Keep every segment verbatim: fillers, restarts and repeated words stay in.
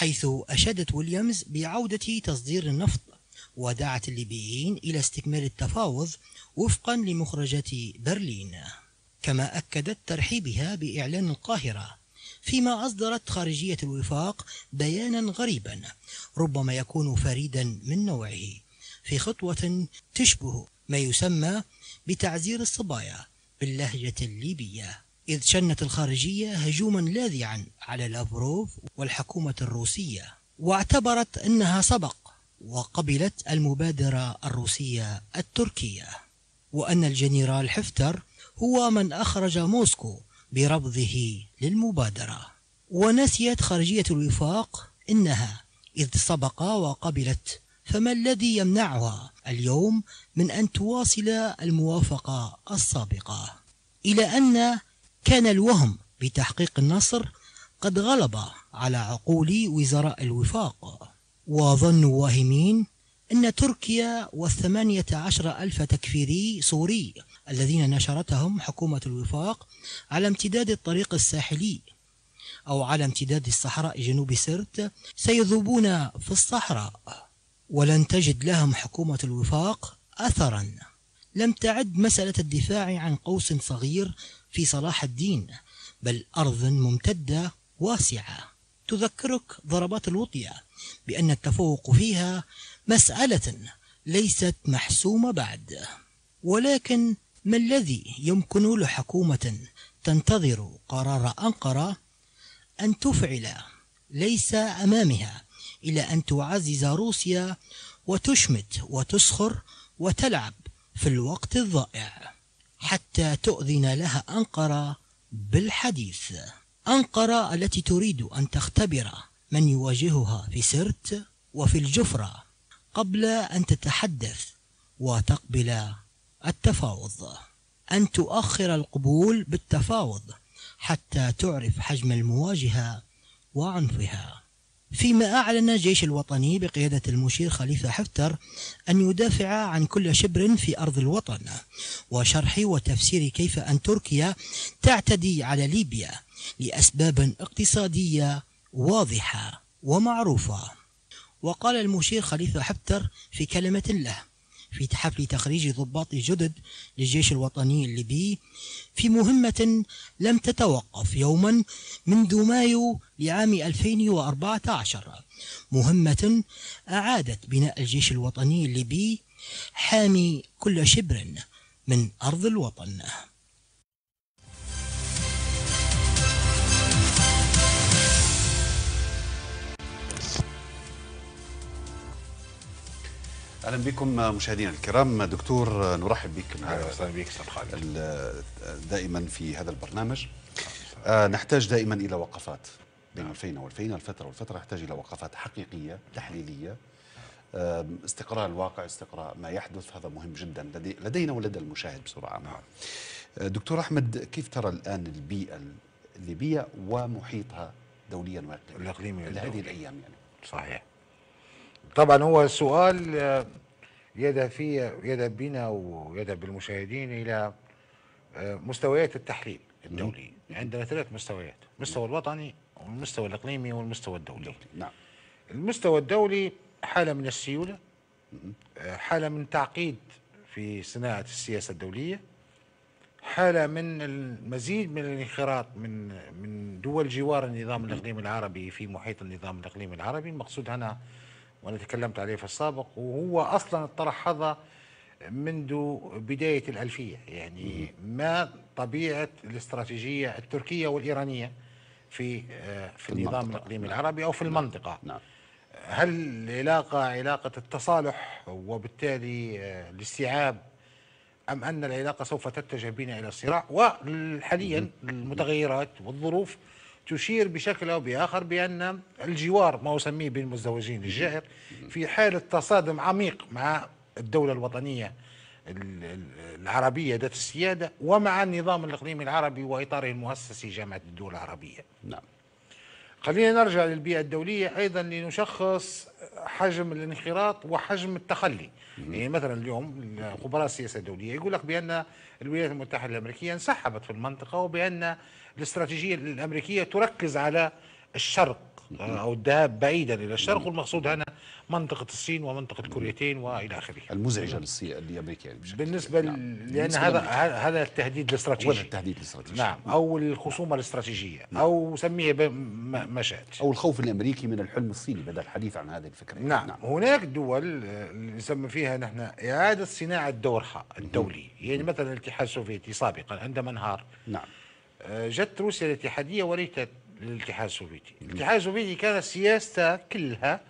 حيث أشادت ويليامز بعودة تصدير النفط، ودعت الليبيين إلى استكمال التفاوض وفقا لمخرجات برلين، كما أكدت ترحيبها بإعلان القاهرة، فيما أصدرت خارجية الوفاق بيانا غريبا ربما يكون فريدا من نوعه في خطوة تشبه ما يسمى بتعزير الصبايا باللهجة الليبية، إذ شنت الخارجية هجوما لاذعا على لافروف والحكومة الروسية، واعتبرت أنها سبق وقبلت المبادرة الروسية التركية، وأن الجنرال حفتر هو من أخرج موسكو برفضه للمبادرة. ونسيت خارجية الوفاق أنها إذ سبق وقبلت، فما الذي يمنعها اليوم من أن تواصل الموافقة السابقة؟ إلى أن كان الوهم بتحقيق النصر قد غلب على عقول وزراء الوفاق، وظنوا واهمين أن تركيا والثمانية عشر ألف تكفيري سوري الذين نشرتهم حكومة الوفاق على امتداد الطريق الساحلي أو على امتداد الصحراء جنوب سرت سيذوبون في الصحراء، ولن تجد لهم حكومة الوفاق أثرا. لم تعد مسألة الدفاع عن قوس صغير في صلاح الدين، بل أرض ممتدة واسعة تذكرك ضربات الوطية بأن التفوق فيها مسألة ليست محسومة بعد. ولكن ما الذي يمكن لحكومة تنتظر قرار أنقرة أن تفعل؟ ليس أمامها إلى أن تعزز روسيا وتشمت وتسخر وتلعب في الوقت الضائع حتى تؤذن لها أنقرة بالحديث. أنقرة التي تريد أن تختبر من يواجهها في سرت وفي الجفرة قبل أن تتحدث وتقبل التفاوض، أن تؤخر القبول بالتفاوض حتى تعرف حجم المواجهة وعنفها. فيما أعلن الجيش الوطني بقيادة المشير خليفة حفتر أن يدافع عن كل شبر في أرض الوطن، وشرح وتفسير كيف أن تركيا تعتدي على ليبيا لأسباب اقتصادية واضحة ومعروفة. وقال المشير خليفة حفتر في كلمة له في حفل تخريج ضباط جدد للجيش الوطني الليبي في مهمة لم تتوقف يوما منذ مايو لعام ألفين وأربعة عشر، مهمة أعادت بناء الجيش الوطني الليبي حامي كل شبر من أرض الوطن. اهلا بكم مشاهدينا الكرام. دكتور نرحب بك، اهلا بك استاذ خالد دائما في هذا البرنامج. آه نحتاج دائما الى وقفات بين ألفين والفين، الفتره والفتره نحتاج الى وقفات حقيقيه تحليليه، آه استقراء الواقع، استقراء ما يحدث، هذا مهم جدا لدي لدينا ولدى المشاهد بسرعه. نعم دكتور احمد، كيف ترى الان البيئه الليبيه ومحيطها دوليا واقليميا هذه الايام؟ يعني صحيح طبعا هو السؤال يذهب في يذهب بنا ويذهب بالمشاهدين الى مستويات التحليل الدولي. عندنا ثلاث مستويات: المستوى الوطني والمستوى الاقليمي والمستوى الدولي. نعم. المستوى الدولي حاله من السيوله، حاله من تعقيد في صناعه السياسه الدوليه، حاله من المزيد من الانخراط من من دول جوار النظام الاقليمي العربي في محيط النظام الاقليمي العربي. المقصود هنا وانا تكلمت عليه في السابق، وهو اصلا الطرح هذا منذ بدايه الالفيه، يعني ما طبيعه الاستراتيجيه التركيه والايرانيه في في النظام الاقليمي العربي او في المنطقه. نعم. هل العلاقه علاقه التصالح وبالتالي الاستيعاب، ام ان العلاقه سوف تتجه بنا الى الصراع؟ وحاليا المتغيرات والظروف تشير بشكل أو بآخر بأن الجوار، ما أسميه بين المزدوجين الجائر، في حالة تصادم عميق مع الدولة الوطنية العربية ذات السيادة ومع النظام الإقليمي العربي وإطاره المؤسسي جامعة الدول العربية. نعم. خلينا نرجع للبيئة الدولية أيضا لنشخص حجم الانخراط وحجم التخلي. يعني مثلا اليوم خبراء السياسة الدولية يقول لك بأن الولايات المتحدة الأمريكية انسحبت في المنطقة، وبأن الاستراتيجية الأمريكية تركز على الشرق أو الذهاب بعيدا إلى الشرق، والمقصود هنا منطقة الصين ومنطقة كوريتين وإلى آخره. المزعجة لأمريكا يعني بالنسبة نعم. لأن هذا هذا التهديد الاستراتيجي، هذا التهديد الاستراتيجي نعم، أو الخصومة الاستراتيجية نعم. أو سميه ما شاءت، أو الخوف الأمريكي من الحلم الصيني بدل الحديث عن هذه الفكرة نعم. نعم. هناك دول نسمي فيها نحن إعادة صناعة الدورها الدولي مم. يعني مم. مثلا الاتحاد السوفيتي سابقا عندما انهار نعم جت روسيا الاتحادية ورثت للاتحاد السوفيتي. الاتحاد السوفيتي كانت سياسته كلها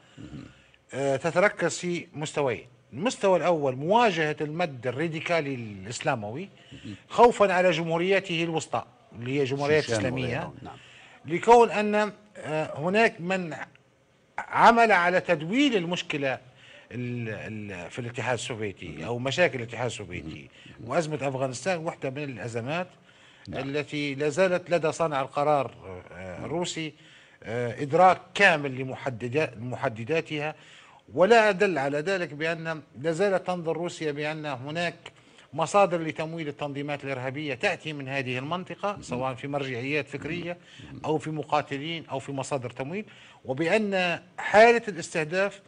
تتركز في مستويين، المستوى الأول مواجهة المد الراديكالي الإسلاموي خوفا على جمهوريته الوسطى اللي هي جمهوريات إسلامية، لكون أن هناك من عمل على تدويل المشكلة في الاتحاد السوفيتي أو مشاكل الاتحاد السوفيتي، وأزمة أفغانستان واحدة من الأزمات نعم. التي لا زالت لدى صانع القرار الروسي إدراك كامل لمحدداتها، ولا أدل على ذلك بأن لا زالت تنظر روسيا بأن هناك مصادر لتمويل التنظيمات الإرهابية تأتي من هذه المنطقة سواء في مرجعيات فكرية أو في مقاتلين أو في مصادر تمويل، وبأن حالة الاستهداف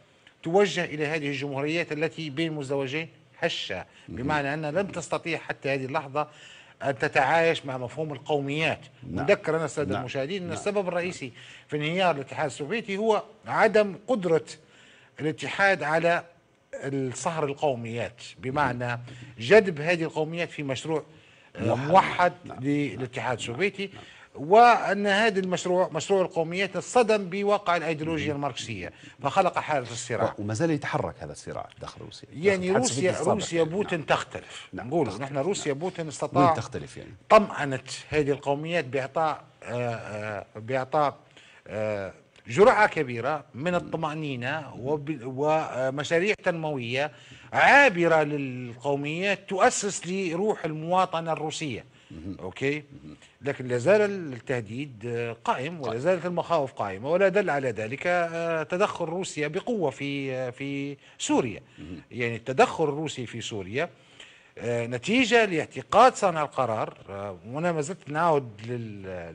توجه إلى هذه الجمهوريات التي بين مزدوجين هشة، بمعنى أنها لم تستطيع حتى هذه اللحظة أن تتعايش مع مفهوم القوميات. نذكر أنا السادة المشاهدين أن السبب الرئيسي في انهيار الاتحاد السوفيتي هو عدم قدرة الاتحاد على الصهر القوميات، بمعنى جذب هذه القوميات في مشروع موحد للاتحاد السوفيتي، وأن هذا المشروع مشروع القوميات اصطدم بواقع الأيديولوجيا الماركسية فخلق حالة الصراع، وما زال يتحرك هذا الصراع داخل روسيا. يعني روسيا روسيا بوتين نعم. تختلف نعم. نقول نحن روسيا نعم. بوتين استطاع تختلف يعني طمأنت هذه القوميات بإعطاء بإعطاء جرعة كبيرة من الطمأنينة ومشاريع تنموية عابرة للقوميات تؤسس لروح المواطنة الروسية اوكي، لكن لا زال التهديد قائم ولا زالت المخاوف قائمه، ولا دل على ذلك تدخل روسيا بقوه في في سوريا. يعني التدخل الروسي في سوريا نتيجه لاعتقاد صانع القرار، وانا ما زلت نعود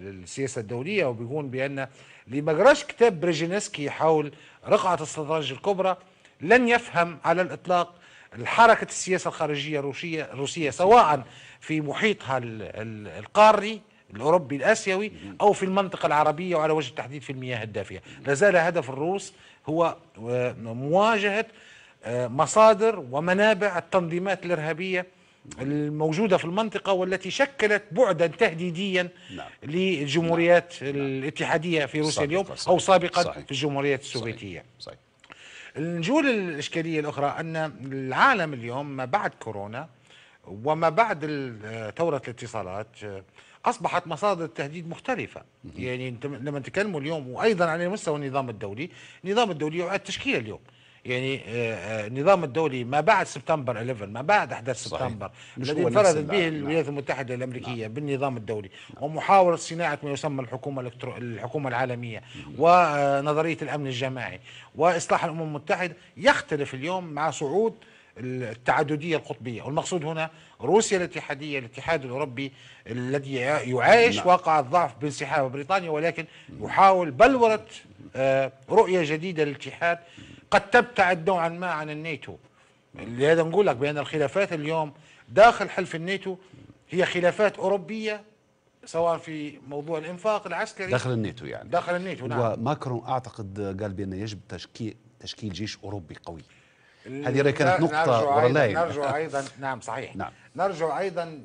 للسياسه الدوليه وبيقول بان اللي ما قراش كتاب بريجينسكي حول رقعه الشطرنج الكبرى لن يفهم على الاطلاق الحركة السياسة الخارجية الروسية الروسية سواء في محيطها القاري الأوروبي الآسيوي أو في المنطقة العربية وعلى وجه التحديد في المياه الدافئة. لازال هدف الروس هو مواجهة مصادر ومنابع التنظيمات الإرهابية الموجودة في المنطقة والتي شكلت بعدا تهديديا نعم. للجمهوريات نعم. الاتحادية في روسيا اليوم صحيح. أو سابقا صحيح. في الجمهوريات السوفيتية صحيح. صحيح. نجول الإشكالية الأخرى أن العالم اليوم ما بعد كورونا وما بعد ثورة الاتصالات أصبحت مصادر التهديد مختلفة. يعني لما نتكلموا اليوم وأيضا على مستوى النظام الدولي، النظام الدولي يعاد تشكيله اليوم. يعني النظام الدولي ما بعد سبتمبر أحد عشر ما بعد أحد عشر صحيح. سبتمبر الذي انفردت به الولايات نعم. المتحدة الأمريكية نعم. بالنظام الدولي نعم. ومحاولة صناعة ما يسمى الحكومة الإلكترو... الحكومة العالمية نعم. ونظرية الأمن الجماعي وإصلاح الأمم المتحدة، يختلف اليوم مع صعود التعددية القطبية. والمقصود هنا روسيا الاتحادية الاتحاد الأوروبي الذي يعايش نعم. واقع الضعف بانسحاب بريطانيا، ولكن يحاول بلورة رؤية جديدة للاتحاد قد تبتعد نوعا ما عن الناتو. لهذا نقول لك بأن الخلافات اليوم داخل حلف الناتو هي خلافات أوروبية سواء في موضوع الإنفاق العسكري داخل الناتو، يعني داخل الناتو نعم. وماكرون أعتقد قال بأن يجب تشكيل تشكيل جيش أوروبي قوي، هذه كانت نقطة ورلاين. نرجع أيضا نعم صحيح نعم. نرجع أيضا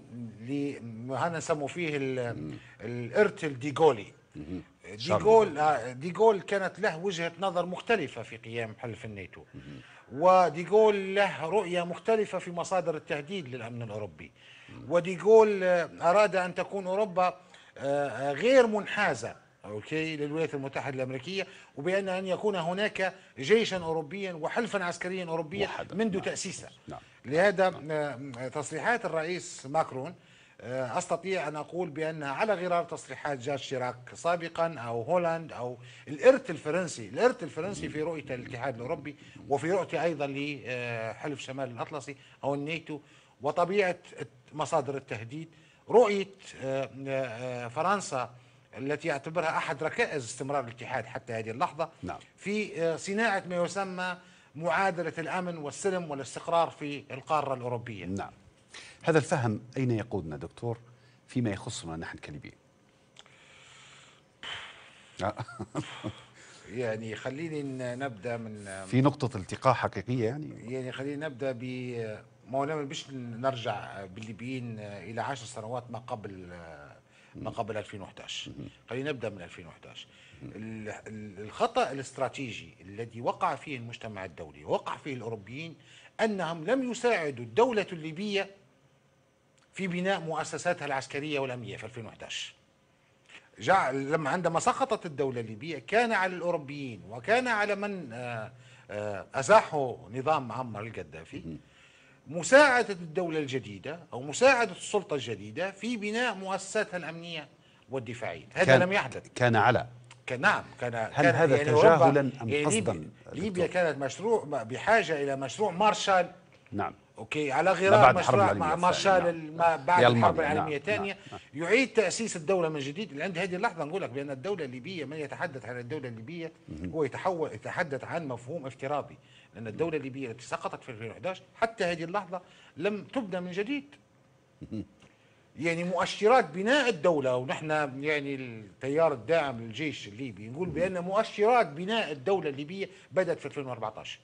لما نسموا فيه الإرتل ديغولي. ديغول ديغول كانت له وجهة نظر مختلفة في قيام حلف الناتو، وديغول له رؤية مختلفة في مصادر التهديد للأمن الأوروبي، وديغول أراد أن تكون أوروبا غير منحازة اوكي للولايات المتحدة الأمريكية، وبأن أن يكون هناك جيشا أوروبيا وحلفا عسكريا أوروبيا منذ تأسيسه. لهذا تصريحات الرئيس ماكرون أستطيع أن أقول بأنها على غرار تصريحات جاك شيراك سابقا أو هولاند أو الإرث الفرنسي. الإرث الفرنسي في رؤية الاتحاد الأوروبي وفي رؤية أيضا لحلف شمال الأطلسي أو الناتو وطبيعة مصادر التهديد. رؤية فرنسا التي يعتبرها أحد ركائز استمرار الاتحاد حتى هذه اللحظة نعم. في صناعة ما يسمى معادلة الأمن والسلم والاستقرار في القارة الأوروبية نعم. هذا الفهم أين يقودنا دكتور فيما يخصنا نحن كليبيين؟ يعني خليني نبدأ من في نقطة التقاء حقيقية يعني يعني خلينا نبدأ ب مولانا باش نرجع بالليبيين إلى عشر سنوات ما قبل ما قبل ألفين وأحد عشر. خلينا نبدأ من ألفين وأحد عشر. الخطأ الاستراتيجي الذي وقع فيه المجتمع الدولي وقع فيه الأوروبيين أنهم لم يساعدوا الدولة الليبية في بناء مؤسساتها العسكرية والأمنية في ألفين وأحد عشر. جعل لما عندما سقطت الدولة الليبية كان على الأوروبيين وكان على من أزاحوا نظام معمر القذافي مساعدة الدولة الجديدة أو مساعدة السلطة الجديدة في بناء مؤسساتها الأمنية والدفاعية. هذا لم يحدث. كان على كان نعم كان هل كان هذا يعني تجاهلا أم يعني قصدا؟ ليبيا كانت مشروع بحاجة إلى مشروع مارشال نعم اوكي على غرار مشروع مارشال ما بعد الحرب العالميه الثانيه يعيد تاسيس الدوله من جديد. عند هذه اللحظه نقول لك بان الدوله الليبيه من يتحدث عن الدوله الليبيه هو يتحول يتحدث عن مفهوم افتراضي لان الدوله الليبيه التي سقطت في ألفين وأحد عشر حتى هذه اللحظه لم تبنى من جديد. يعني مؤشرات بناء الدوله ونحن يعني التيار الداعم للجيش الليبي نقول بان مؤشرات بناء الدوله الليبيه بدات في ألفين وأربعة عشر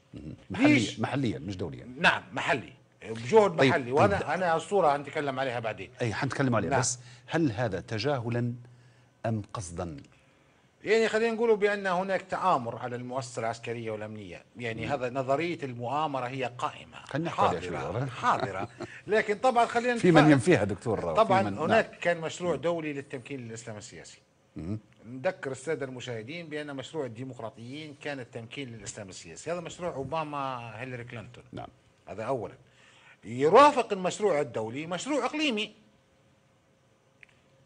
محليا محليا مش دوليا نعم محلي بجهد طيب محلي وانا طيب انا الصوره هنتكلم عليها بعدين اي حنتكلم عليها نعم. بس هل هذا تجاهلا ام قصدا؟ يعني خلينا نقولوا بان هناك تآمر على المؤسسه العسكريه والامنيه يعني مم. هذا نظريه المؤامره هي قائمه حاضره حاضره لكن طبعا خلينا في من ينفيها دكتور طبعا هناك نعم. كان مشروع دولي للتمكين للاسلام السياسي. مم. نذكر الساده المشاهدين بان مشروع الديمقراطيين كان التمكين للاسلام السياسي. هذا مشروع اوباما هيلاري كلينتون نعم. هذا اولا. يرافق المشروع الدولي مشروع اقليمي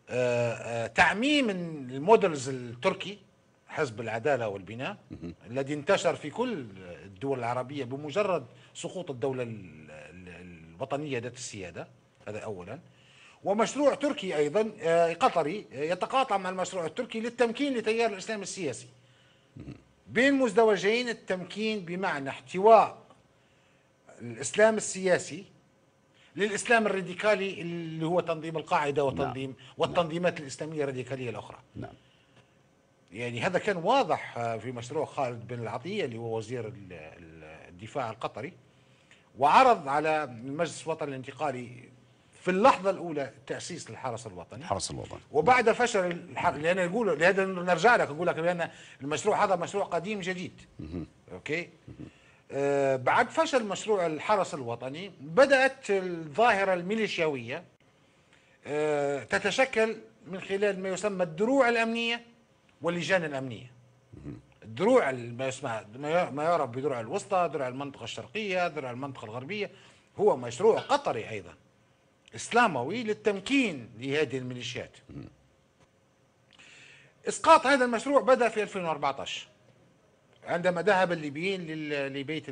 آآ آآ تعميم المودلز التركي حزب العداله والبناء الذي انتشر في كل الدول العربيه بمجرد سقوط الدوله الوطنيه ذات السياده. هذا اولا. ومشروع تركي ايضا قطري يتقاطع مع المشروع التركي للتمكين لتيار الاسلام السياسي. بين مزدوجين التمكين بمعنى احتواء الإسلام السياسي للإسلام الراديكالي اللي هو تنظيم القاعدة وتنظيم نعم. والتنظيمات نعم. الإسلامية الراديكالية الأخرى نعم. يعني هذا كان واضح في مشروع خالد بن العطية اللي هو وزير الدفاع القطري وعرض على المجلس الوطني الانتقالي في اللحظة الأولى تأسيس الحرس الوطني الحرس الوطني وبعد فشل الحرس لأن يقولوا لهذا نرجع لك نقول لك لأن المشروع هذا مشروع قديم جديد أوكي بعد فشل مشروع الحرس الوطني بدأت الظاهرة الميليشياوية تتشكل من خلال ما يسمى الدروع الأمنية واللجان الأمنية. الدروع ما يسمى ما يعرف بدروع الوسطى، دروع المنطقة الشرقية، دروع المنطقة الغربية، هو مشروع قطري أيضا إسلاموي للتمكين لهذه الميليشيات. إسقاط هذا المشروع بدأ في ألفين وأربعة عشر عندما ذهب الليبيين لبيت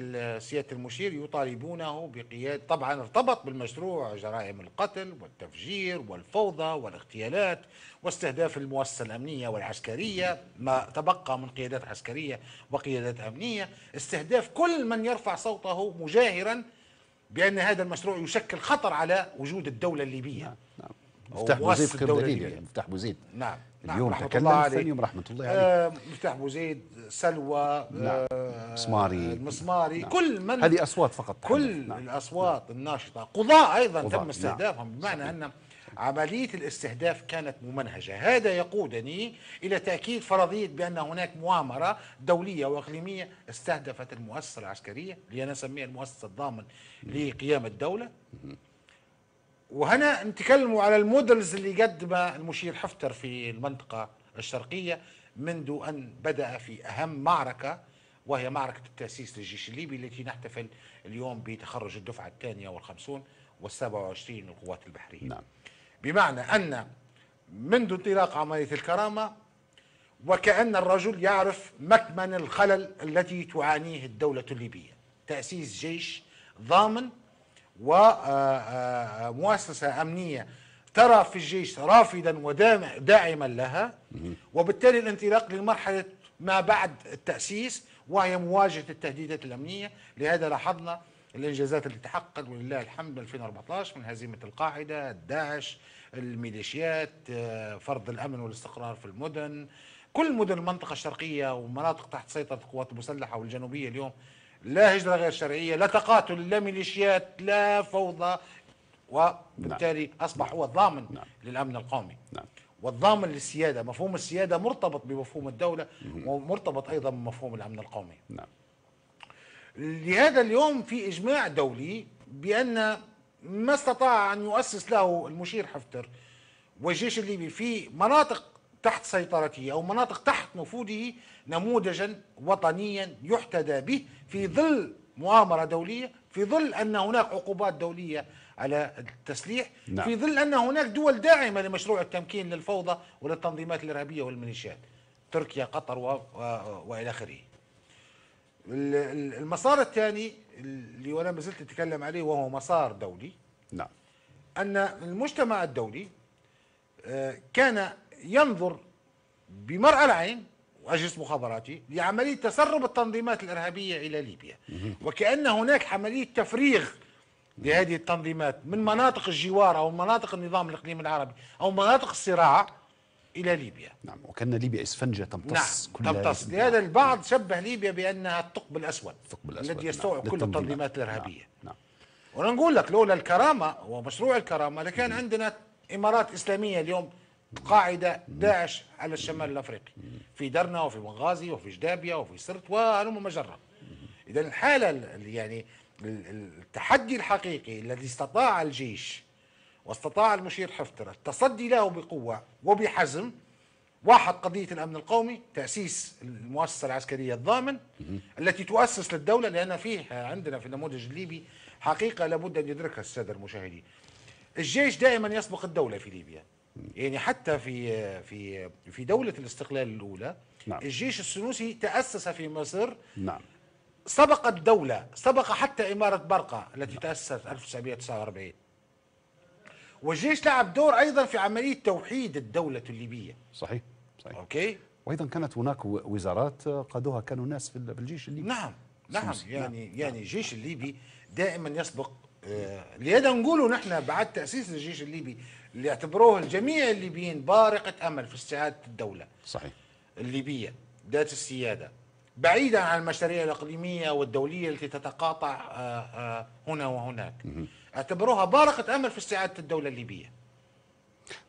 سيادة المشير يطالبونه بقيادة. طبعا ارتبط بالمشروع جرائم القتل والتفجير والفوضى والاغتيالات واستهداف المؤسسة الأمنية والعسكرية ما تبقى من قيادات عسكرية وقيادات أمنية، استهداف كل من يرفع صوته مجاهرا بأن هذا المشروع يشكل خطر على وجود الدولة الليبية. نعم. مفتاح بوزيد خير دليل يعني مفتاح بوزيد نعم اليوم نعم. تكلم ثاني يوم رحمة الله عليه آه مفتاح بوزيد سلوى نعم. آه مسماري المسماري نعم. كل من هذه أصوات فقط كل نعم. الأصوات نعم. الناشطة قضاء أيضا قضاء. تم استهدافهم نعم. بمعنى أن عملية الاستهداف كانت ممنهجة. هذا يقودني إلى تأكيد فرضية بأن هناك مؤامرة دولية وإقليمية استهدفت المؤسسة العسكرية اللي أنا أسميها المؤسسة الضامن لقيام الدولة. وهنا نتكلموا على المودلز اللي قدمه المشير حفتر في المنطقة الشرقية منذ أن بدأ في أهم معركة وهي معركة التأسيس للجيش الليبي التي نحتفل اليوم بتخرج الدفعة الثانية والخمسون والسبعة وعشرين للقوات البحرية نعم. بمعنى أن منذ انطلاق عملية الكرامة وكأن الرجل يعرف مكمن الخلل التي تعانيه الدولة الليبية، تأسيس جيش ضامن ومؤسسة أمنية ترى في الجيش رافدا وداعما لها، وبالتالي الانطلاق للمرحلة ما بعد التأسيس وهي مواجهة التهديدات الأمنية. لهذا لاحظنا الإنجازات التي تحققت ولله الحمد ألفين وأربعة عشر من هزيمة القاعدة، الداعش، الميليشيات، فرض الأمن والاستقرار في المدن، كل مدن المنطقة الشرقية ومناطق تحت سيطرة القوات المسلحة والجنوبية اليوم لا هجرة غير شرعية، لا تقاتل، لا ميليشيات، لا فوضى، وبالتالي نعم. أصبح هو الضامن نعم. للأمن القومي نعم. والضامن للسيادة. مفهوم السيادة مرتبط بمفهوم الدولة ومرتبط أيضا بمفهوم الأمن القومي نعم. لهذا اليوم في إجماع دولي بأن ما استطاع أن يؤسس له المشير حفتر والجيش الليبي في مناطق تحت سيطرته أو مناطق تحت نفوذه نموذجا وطنيا يحتذى به في ظل مؤامرة دولية، في ظل أن هناك عقوبات دولية على التسليح نعم. في ظل أن هناك دول داعمة لمشروع التمكين للفوضى وللتنظيمات الإرهابية والميليشيات، تركيا، قطر و... و... وإلى آخره. المسار الثاني اللي أنا ما زلت أتكلم عليه وهو مسار دولي نعم. أن المجتمع الدولي كان ينظر بمرأى العين وأجلس مخابراتي لعملية تسرب التنظيمات الإرهابية إلى ليبيا، وكأن هناك عملية تفريغ لهذه التنظيمات من مناطق الجوار أو مناطق النظام الإقليمي العربي أو مناطق الصراع إلى ليبيا نعم. وكأن ليبيا إسفنجة تمتص نعم. كل تمتص. لهذا البعض شبه ليبيا بأنها الثقب الأسود الذي يستوعب نعم. كل التنظيمات الإرهابية نعم. نعم. ونقول لك لولا الكرامة ومشروع الكرامة لكان عندنا إمارات إسلامية اليوم، قاعدة، داعش على الشمال الأفريقي في درنا وفي بنغازي وفي جدابيا وفي سرت وألم مجرة. إذا الحالة يعني التحدي الحقيقي الذي استطاع الجيش واستطاع المشير حفتر التصدي له بقوة وبحزم، واحد قضية الأمن القومي، تأسيس المؤسسة العسكرية الضامن التي تؤسس للدولة، لأن فيها عندنا في النموذج الليبي حقيقة لابد أن يدركها السادة المشاهدين. الجيش دائما يسبق الدولة في ليبيا، يعني حتى في في في دولة الاستقلال الأولى نعم. الجيش السنوسي تأسس في مصر نعم. سبق الدولة، سبق حتى إمارة برقة التي نعم. تأسست ألف وتسعمئة وتسعة وأربعين. والجيش لعب دور أيضا في عملية توحيد الدولة الليبية صحيح صحيح أوكي. وأيضا كانت هناك وزارات قادوها كانوا ناس في الجيش الليبي نعم نعم يعني نعم. يعني الجيش الليبي دائما يسبق. لهذا نقولوا نحن بعد تأسيس الجيش الليبي اللي اعتبروه الجميع الليبيين بارقة أمل في استعادة الدولة صحيح الليبية ذات السيادة، بعيدا عن المشاريع الإقليمية والدولية التي تتقاطع هنا وهناك، اعتبروها بارقة أمل في استعادة الدولة الليبية.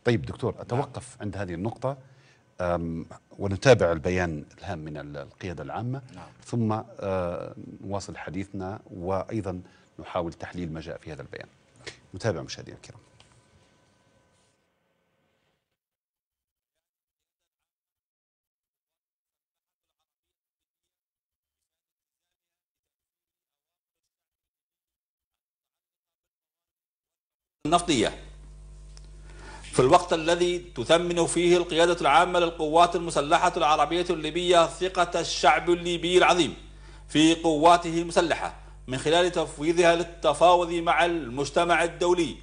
طيب دكتور أتوقف نعم. عند هذه النقطة ونتابع البيان الهام من القيادة العامة نعم. ثم نواصل حديثنا وأيضا نحاول تحليل ما جاء في هذا البيان. نتابع مشاهدينا الكرام. النفطية في الوقت الذي تثمن فيه القيادة العامة للقوات المسلحة العربية الليبية ثقة الشعب الليبي العظيم في قواته المسلحة من خلال تفويضها للتفاوض مع المجتمع الدولي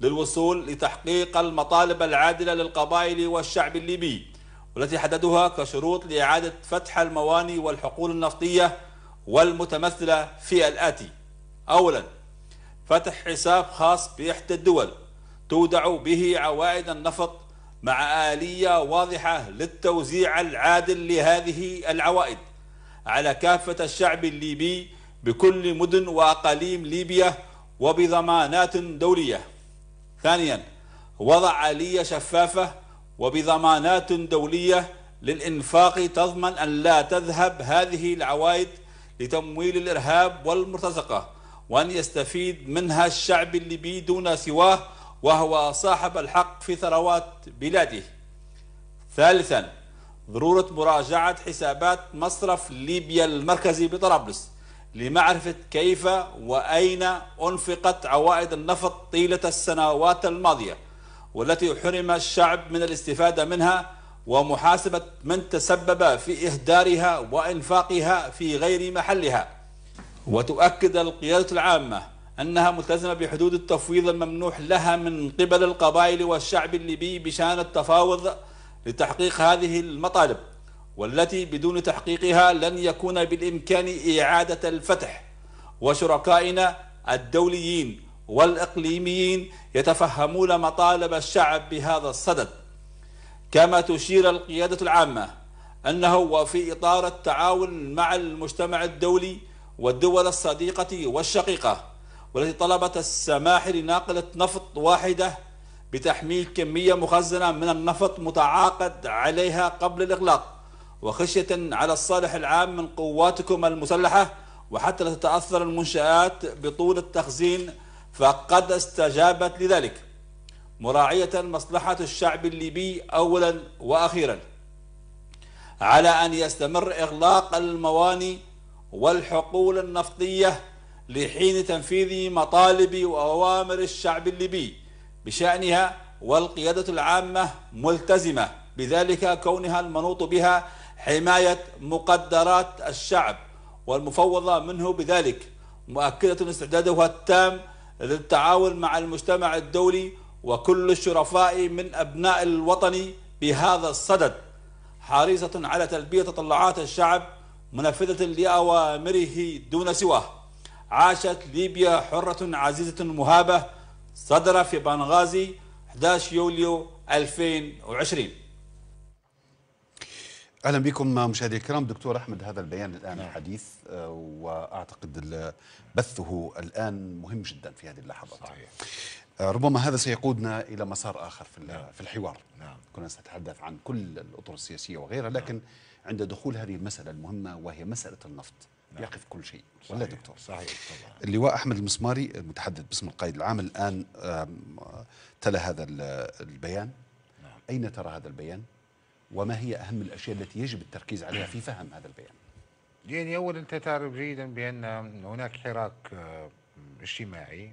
للوصول لتحقيق المطالب العادلة للقبائل والشعب الليبي والتي حددها كشروط لإعادة فتح المواني والحقول النفطية والمتمثلة في الآتي: أولا، فتح حساب خاص بإحدى الدول تودع به عوائد النفط مع آلية واضحة للتوزيع العادل لهذه العوائد على كافة الشعب الليبي بكل مدن وأقاليم ليبيا وبضمانات دولية. ثانيا، وضع آلية شفافة وبضمانات دولية للإنفاق تضمن أن لا تذهب هذه العوائد لتمويل الإرهاب والمرتزقة وأن يستفيد منها الشعب الليبي دون سواه وهو صاحب الحق في ثروات بلاده. ثالثا، ضرورة مراجعة حسابات مصرف ليبيا المركزي بطرابلس لمعرفة كيف وأين أنفقت عوائد النفط طيلة السنوات الماضية والتي حرم الشعب من الاستفادة منها، ومحاسبة من تسبب في إهدارها وإنفاقها في غير محلها. وتؤكد القيادة العامة أنها ملتزمة بحدود التفويض الممنوح لها من قبل القبائل والشعب الليبي بشأن التفاوض لتحقيق هذه المطالب، والتي بدون تحقيقها لن يكون بالإمكان إعادة الفتح. وشركائنا الدوليين والإقليميين يتفهمون مطالب الشعب بهذا الصدد، كما تشير القيادة العامة أنه وفي إطار التعاون مع المجتمع الدولي والدول الصديقة والشقيقة، والتي طلبت السماح لناقلة نفط واحدة بتحميل كمية مخزنة من النفط متعاقد عليها قبل الإغلاق، وخشية على الصالح العام من قواتكم المسلحة، وحتى لا تتأثر المنشآت بطول التخزين، فقد استجابت لذلك، مراعية مصلحة الشعب الليبي أولا وأخيرا، على أن يستمر إغلاق المواني والحقول النفطية لحين تنفيذ مطالب وأوامر الشعب الليبي بشأنها. والقيادة العامة ملتزمة بذلك، كونها المنوط بها حماية مقدرات الشعب والمفوضة منه بذلك، مؤكدة استعدادها التام للتعاون مع المجتمع الدولي وكل الشرفاء من أبناء الوطن بهذا الصدد، حريصة على تلبية تطلعات الشعب، منفذة لأوامره دون سواه. عاشت ليبيا حرة عزيزة مهابة. صدر في بنغازي أحد عشر يوليو ألفين وعشرين. أهلا بكم مشاهدي الكرام. دكتور أحمد، هذا البيان الآن الحديث، وأعتقد بثه الآن مهم جدا في هذه اللحظات. صحيح. ربما هذا سيقودنا إلى مسار آخر في الحوار. نعم. كنا سنتحدث عن كل الأطر السياسية وغيرها، لكن نعم. عند دخول هذه المسألة المهمة وهي مسألة النفط نعم. يقف كل شيء. صحيح. ولا دكتور؟ صحيح طبعا. اللواء أحمد المسماري المتحدث باسم القائد العام الآن تلا هذا البيان. نعم. أين ترى هذا البيان؟ وما هي أهم الأشياء التي يجب التركيز عليها في فهم هذا البيان؟ يعني أولا أنت تعرف جيدا بأن هناك حراك اجتماعي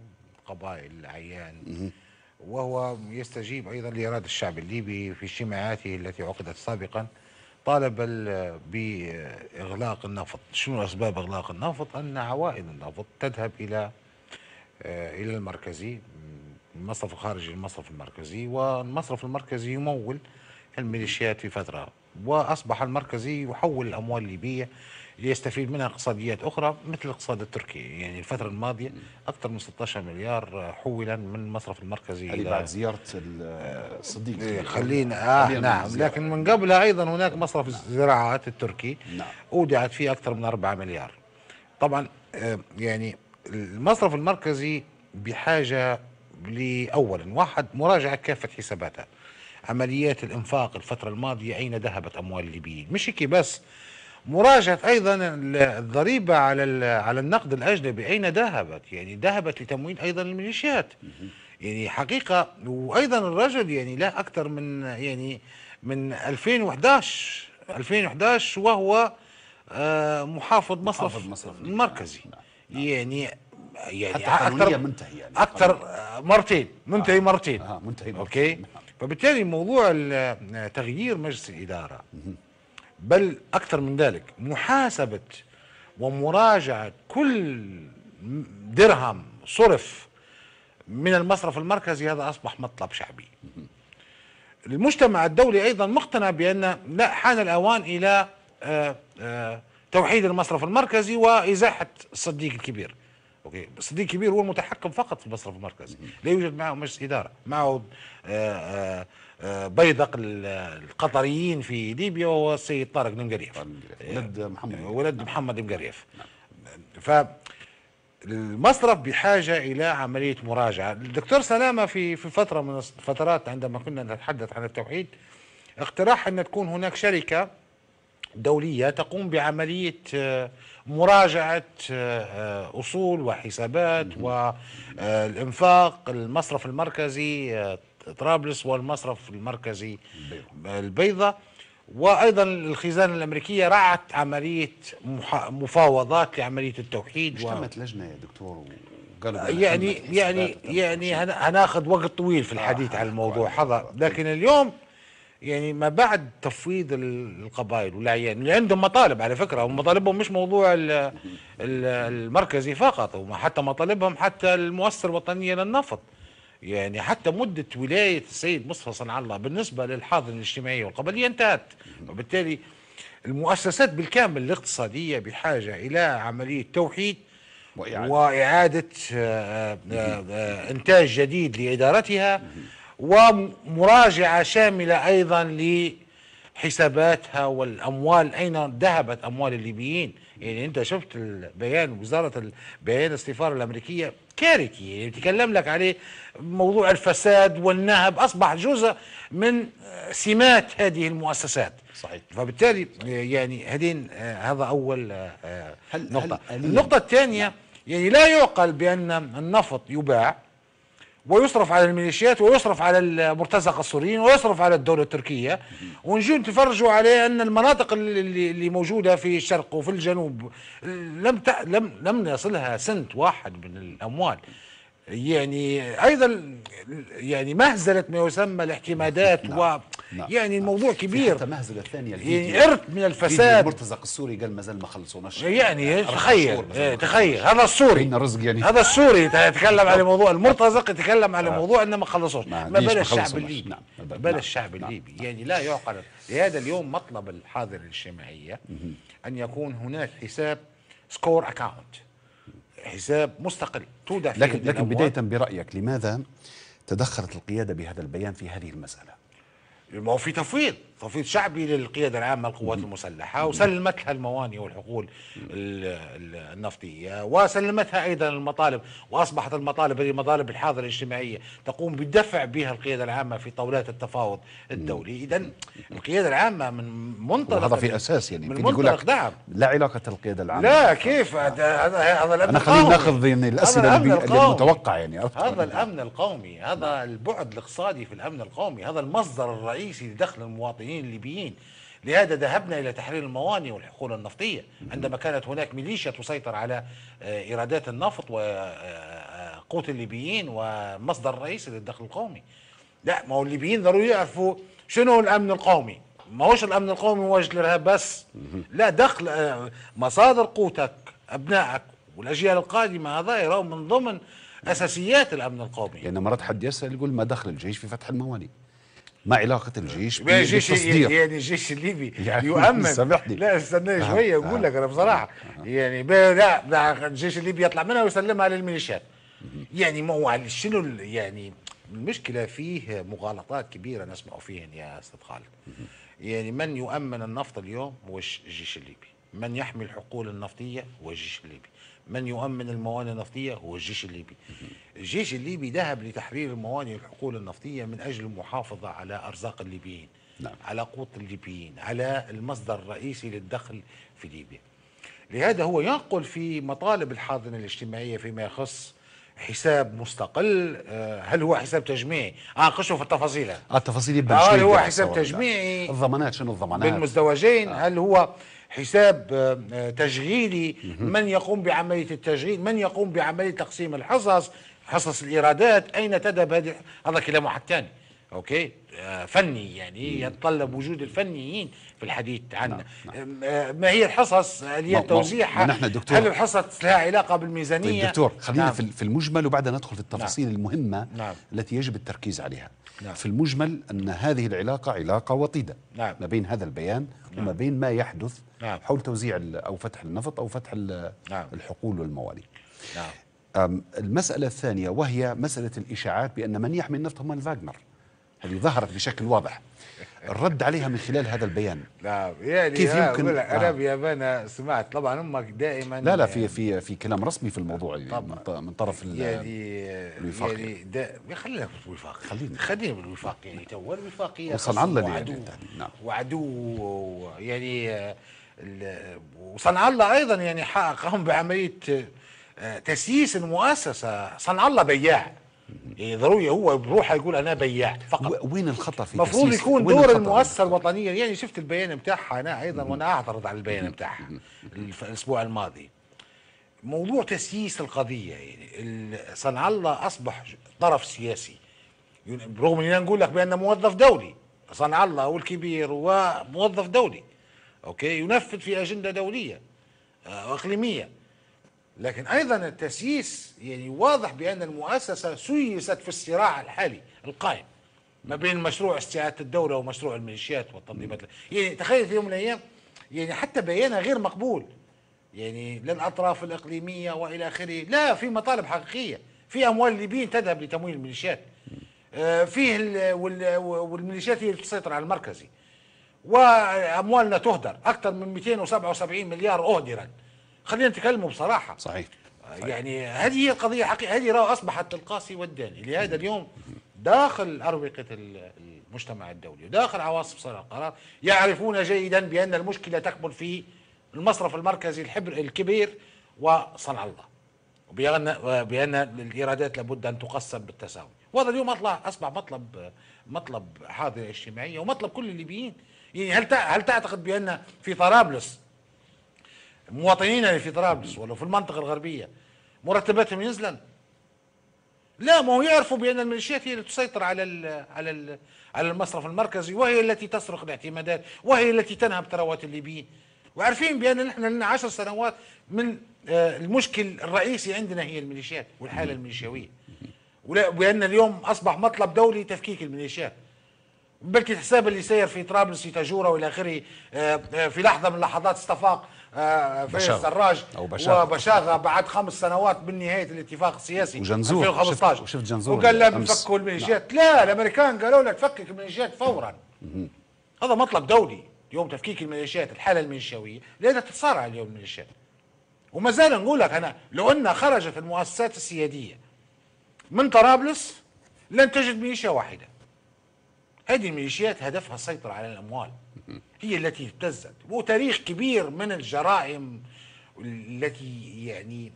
قبائل العيان، وهو يستجيب أيضا لإرادة الشعب الليبي في اجتماعاته التي عقدت سابقا، طالب بإغلاق النفط. شنو أسباب إغلاق النفط؟ أن عوائد النفط تذهب إلى إلى المركزي، المصرف الخارجي المصرف المركزي، والمصرف المركزي يمول الميليشيات في فترة، وأصبح المركزي يحول الأموال الليبية ليستفيد منها اقتصاديات أخرى مثل الاقتصاد التركي. يعني الفترة الماضية أكثر من ستة عشر مليار حولا من مصرف المركزي. هذه بعد زيارة الصديق خلينا آه خلين نعم زيارة. لكن من قبلها أيضا هناك مصرف الزراعات التركي نعم. أودعت فيه أكثر من أربعة مليار. طبعا يعني المصرف المركزي بحاجة لأولا واحد مراجعة كافة حساباتها، عمليات الإنفاق الفترة الماضية أين ذهبت أموال الليبيين، مش هيك بس، مراجعة أيضا الضريبة على على النقد الأجنبي أين ذهبت، يعني ذهبت لتمويل أيضا الميليشيات. يعني حقيقة، وأيضا الرجل يعني لا أكثر من يعني من ألفين وأحد عشر وهو محافظ مصرف, محافظ مصرف المركزي. نعم. يعني يعني أكثر منتهي يعني أكثر مرتين منتهي آه. مرتين آه. منتهي مرتين. أوكي. فبالتالي موضوع تغيير مجلس الإدارة، بل أكثر من ذلك، محاسبة ومراجعة كل درهم صرف من المصرف المركزي، هذا أصبح مطلب شعبي. المجتمع الدولي أيضا مقتنع بأن لا، حان الأوان إلى توحيد المصرف المركزي وإزاحة الصديق الكبير. اوكي، صديق كبير هو المتحكم فقط في المصرف المركزي، لا يوجد معه مجلس اداره، معه آآ آآ بيدق القطريين في ليبيا وهو السيد طارق بن مقريف، ولد محمد ولد محمد بن مقريف. فالمصرف بحاجه الى عمليه مراجعه. الدكتور سلامه في في فتره من الفترات عندما كنا نتحدث عن التوحيد اقترح ان تكون هناك شركه دولية تقوم بعملية مراجعة أصول وحسابات والإنفاق المصرف المركزي طرابلس والمصرف المركزي البيضاء، وأيضا الخزانة الأمريكية رعت عملية مفاوضات لعملية التوحيد. مش تمت لجنة يا دكتور؟ يعني يعني يعني هناخذ وقت طويل في الحديث عن الموضوع هذا، لكن اليوم يعني ما بعد تفويض القبائل والأعيان اللي عندهم مطالب على فكرة، ومطالبهم مش موضوع المركزي فقط، وحتى مطالبهم حتى المؤسسة الوطنية للنفط، يعني حتى مدة ولاية السيد مصطفى صنع الله بالنسبة للحاضنة الاجتماعية والقبلية انتهت، وبالتالي المؤسسات بالكامل الاقتصادية بحاجة إلى عملية توحيد وإعادة إنتاج جديد لإدارتها، ومراجعة شاملة أيضا لحساباتها والأموال، أين ذهبت أموال الليبيين. يعني أنت شفت البيان وزارة بيان الاستفارة الأمريكية كارثي، يعني بتكلم لك عليه موضوع الفساد والنهب أصبح جزء من سمات هذه المؤسسات. صحيح. فبالتالي صحيح. يعني هذين هذا أول هل نقطة. هل النقطة الثانية، يعني لا يعقل بأن النفط يباع ويصرف على الميليشيات ويصرف على المرتزقه السوريين ويصرف على الدوله التركيه، ونجي نتفرجوا عليه ان المناطق اللي, اللي موجوده في الشرق وفي الجنوب لم لم لم يصلها سنت واحد من الاموال. يعني ايضا يعني مهزله ما يسمى الاعتمادات، و يعني الموضوع كبير، حتى مهزله ثانيه يعني ارث من الفساد. المرتزق السوري قال مازال ما خلصوناش، يعني تخيل تخيل هذا السوري يعني. هذا السوري يتكلم على موضوع المرتزق، يتكلم على موضوع انه ما خلصوش، ما بال الشعب الليبي، ما بال الشعب الليبي. يعني لا يعقل. لهذا اليوم مطلب الحاضنه الاجتماعيه ان يكون هناك حساب سكور اكاونت، حساب مستقل تودع فيه. لكن لكن بداية برأيك، لماذا تدخلت القيادة بهذا البيان في هذه المسألة؟ ما هو في تفويض، تفويض شعبي للقيادة العامة للقوات المسلحة، وسلمتها الموانئ والحقول النفطية، وسلمتها أيضا المطالب، وأصبحت المطالب هي مطالب الحاضنة الاجتماعية تقوم بالدفع بها القيادة العامة في طاولات التفاوض الدولي. إذا القيادة العامة من منطلق، هذا في أساس يعني من منطلق دعم، لا علاقة القيادة العامة لا كيف هذا هذا الأمن. أنا خلينا ناخذ يعني الأسئلة المتوقعة، يعني هذا الأمن القومي، هذا البعد الاقتصادي في الأمن القومي، هذا المصدر الرئيسي لدخل المواطنين الليبيين. لهذا ذهبنا الى تحرير الموانئ والحقول النفطيه، عندما كانت هناك ميليشيا تسيطر على ايرادات النفط وقوت الليبيين ومصدر رئيسي للدخل القومي. لا، ما هو الليبيين ضروري يعرفوا شنو الامن القومي، ما هوش الامن القومي مواجهه الارهاب بس، لا، دخل مصادر قوتك، ابنائك والاجيال القادمه، هذا يراو من ضمن اساسيات الامن القومي. لان يعني مرات حد يسال يقول ما دخل الجيش في فتح الموانئ، ما علاقة الجيش بالتصدير؟ يعني الجيش الليبي يعني يؤمن، سامحني لا استنى شوية أقول آه لك أنا بصراحة آه يعني لا لا الجيش الليبي يطلع منها ويسلمها للميليشيات. يعني ما هو شنو يعني المشكلة؟ فيه مغالطات كبيرة نسمع فيها يا أستاذ خالد. يعني من يؤمن النفط اليوم هو الجيش الليبي، من يحمي الحقول النفطية هو الجيش الليبي، من يؤمن الموانئ النفطية هو الجيش الليبي. الجيش الليبي ذهب لتحرير الموانئ والحقول النفطية من أجل المحافظة على أرزاق الليبيين، نعم، على قوت الليبيين، على المصدر الرئيسي للدخل في ليبيا. لهذا هو ينقل في مطالب الحاضنة الاجتماعية فيما يخص حساب مستقل. هل هو حساب تجميعي؟ اه نخشوا في التفاصيل. اه التفاصيل هل هو حساب تجميعي؟ الضمانات، شنو الضمانات؟ بين مزدوجين. آه. هل هو حساب تشغيلي؟ من يقوم بعملية التشغيل؟ من يقوم بعملية تقسيم الحصص؟ حصص الإيرادات؟ أين تذهب هذه؟ هذا كلام واحد ثاني، أوكي، فني، يعني يتطلب وجود الفنيين في الحديث عنه. نعم. نعم. ما هي الحصص؟ آلية توزيعها؟ هل الحصص لها علاقة بالميزانية؟ طيب دكتور، خلينا نعم. في المجمل وبعدها ندخل في التفاصيل. نعم. المهمة نعم. التي يجب التركيز عليها. نعم. في المجمل أن هذه العلاقة علاقة وطيدة، نعم، ما بين هذا البيان وما نعم. بين ما يحدث نعم. حول توزيع أو فتح النفط أو فتح نعم. الحقول والموانئ. نعم. المسألة الثانية، وهي مسألة الإشاعات بأن من يحمي النفط هم الفاغنر، اللي ظهرت بشكل واضح، الرد عليها من خلال هذا البيان. نعم يعني كيف يمكن؟ انا بيابانة سمعت طبعا امك دائما، لا لا في في في كلام رسمي في الموضوع طبعا من طرف يعني الوفاقي، يعني دا خلينا بالوفاق، خلينا خلينا بالوفاق يعني تو الوفاقيه وصنع الله يعني نعم وعدو يعني وصنع الله ايضا يعني قام بعمليه تسييس المؤسسه. صنع الله بياع، يعني ضروري هو بروحه يقول انا بياع فقط. وين الخطر في المفروض تسييس؟ يكون دور المؤسسه الوطنيه. يعني شفت البيان بتاعها انا ايضا، وانا اعترض على البيان بتاعها الاسبوع الماضي، موضوع تسييس القضيه. يعني صنع الله اصبح طرف سياسي، برغم اننا نقول لك بانه موظف دولي، صنع الله هو الكبير، هو موظف دولي أوكي، ينفذ في أجندة دولية وإقليمية. لكن أيضا التسييس يعني واضح بأن المؤسسة سيست في الصراع الحالي القائم ما بين مشروع استعادة الدولة ومشروع الميليشيات والتنظيمات. يعني تخيل في يوم من الأيام يعني حتى بيانها غير مقبول يعني للأطراف الإقليمية وإلى آخره. لا، في مطالب حقيقية، في أموال الليبيين تذهب لتمويل الميليشيات، فيه والميليشيات هي اللي تسيطر على المركزي، وأموالنا تهدر أكثر من مئتين وسبعة وسبعين مليار أهدرت. خلينا نتكلموا بصراحة. صحيح. يعني هذه هي القضية حقيقية، هذه راه أصبحت القاسي والداني لهذا اليوم داخل أروقة المجتمع الدولي وداخل عواصف صانع القرار. يعرفون جيدا بأن المشكلة تكمن في المصرف المركزي الحبر الكبير وصنع الله، بأن الإيرادات لابد أن تقسم بالتساوي. وهذا اليوم أطلع أصبح مطلب مطلب حاضرة اجتماعية ومطلب كل الليبيين. يعني هل هل تعتقد بأن في طرابلس مواطنين اللي في طرابلس ولا في المنطقة الغربية مرتباتهم ينزلن؟ لا، ما هو يعرفوا بأن الميليشيات هي اللي تسيطر على ال على ال على المصرف المركزي، وهي التي تسرق الاعتمادات، وهي التي تنهب ثروات الليبيين. وعارفين بأن نحن لنا عشر سنوات من المشكل الرئيسي عندنا هي الميليشيات والحالة الميليشيوية، وبأن اليوم أصبح مطلب دولي تفكيك الميليشيات. بلكي حساب اللي سير في طرابلس تاجوره والى اخره في لحظه من اللحظات استفاق فايز السراج وبشاغه بعد خمس سنوات من نهايه الاتفاق السياسي ألفين وخمسة عشر، وشفت جنزور وقال لهم فكوا الميليشيات. لا، الامريكان قالوا لك فكك الميليشيات فورا. هذا مطلب دولي اليوم تفكيك الميليشيات، الحاله الميليشيويه لانها تتصارع اليوم الميليشيات. وما زال نقول لك انا لو ان خرجت المؤسسات السياديه من طرابلس لن تجد ميليشيا واحده. هذه الميليشيات هدفها السيطرة على الأموال، هي التي ابتزت. وتاريخ كبير من الجرائم التي يعني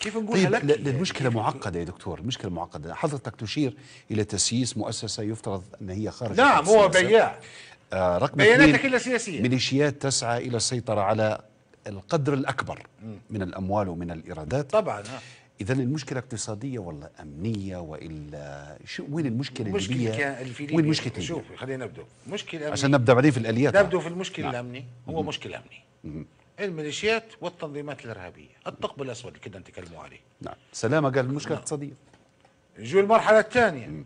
كيف نقولها لك؟ طيب، المشكلة معقدة يا دكتور، المشكلة معقدة. حضرتك تشير إلى تسييس مؤسسة يفترض أن هي خارج. نعم، هو بياع آه رقم بياناتها كلها سياسية. ميليشيات تسعى إلى السيطرة على القدر الأكبر من الأموال ومن الإيرادات. طبعا آه. إذا المشكلة اقتصادية ولا أمنية وإلا شو؟ وين المشكلة الليبية؟ وين مشكلة؟ شوف، خلينا نبدأ مشكلة عشان نبدأ بعدين في الآليات. نبدأ في المشكل نعم. الأمني. هو مم. مشكل أمني. مم. الميليشيات والتنظيمات الإرهابية، الثقب الأسود اللي كنا نتكلموا عليه. نعم، سلامة قال المشكلة نعم. اقتصادية. نجوا المرحلة الثانية. مم.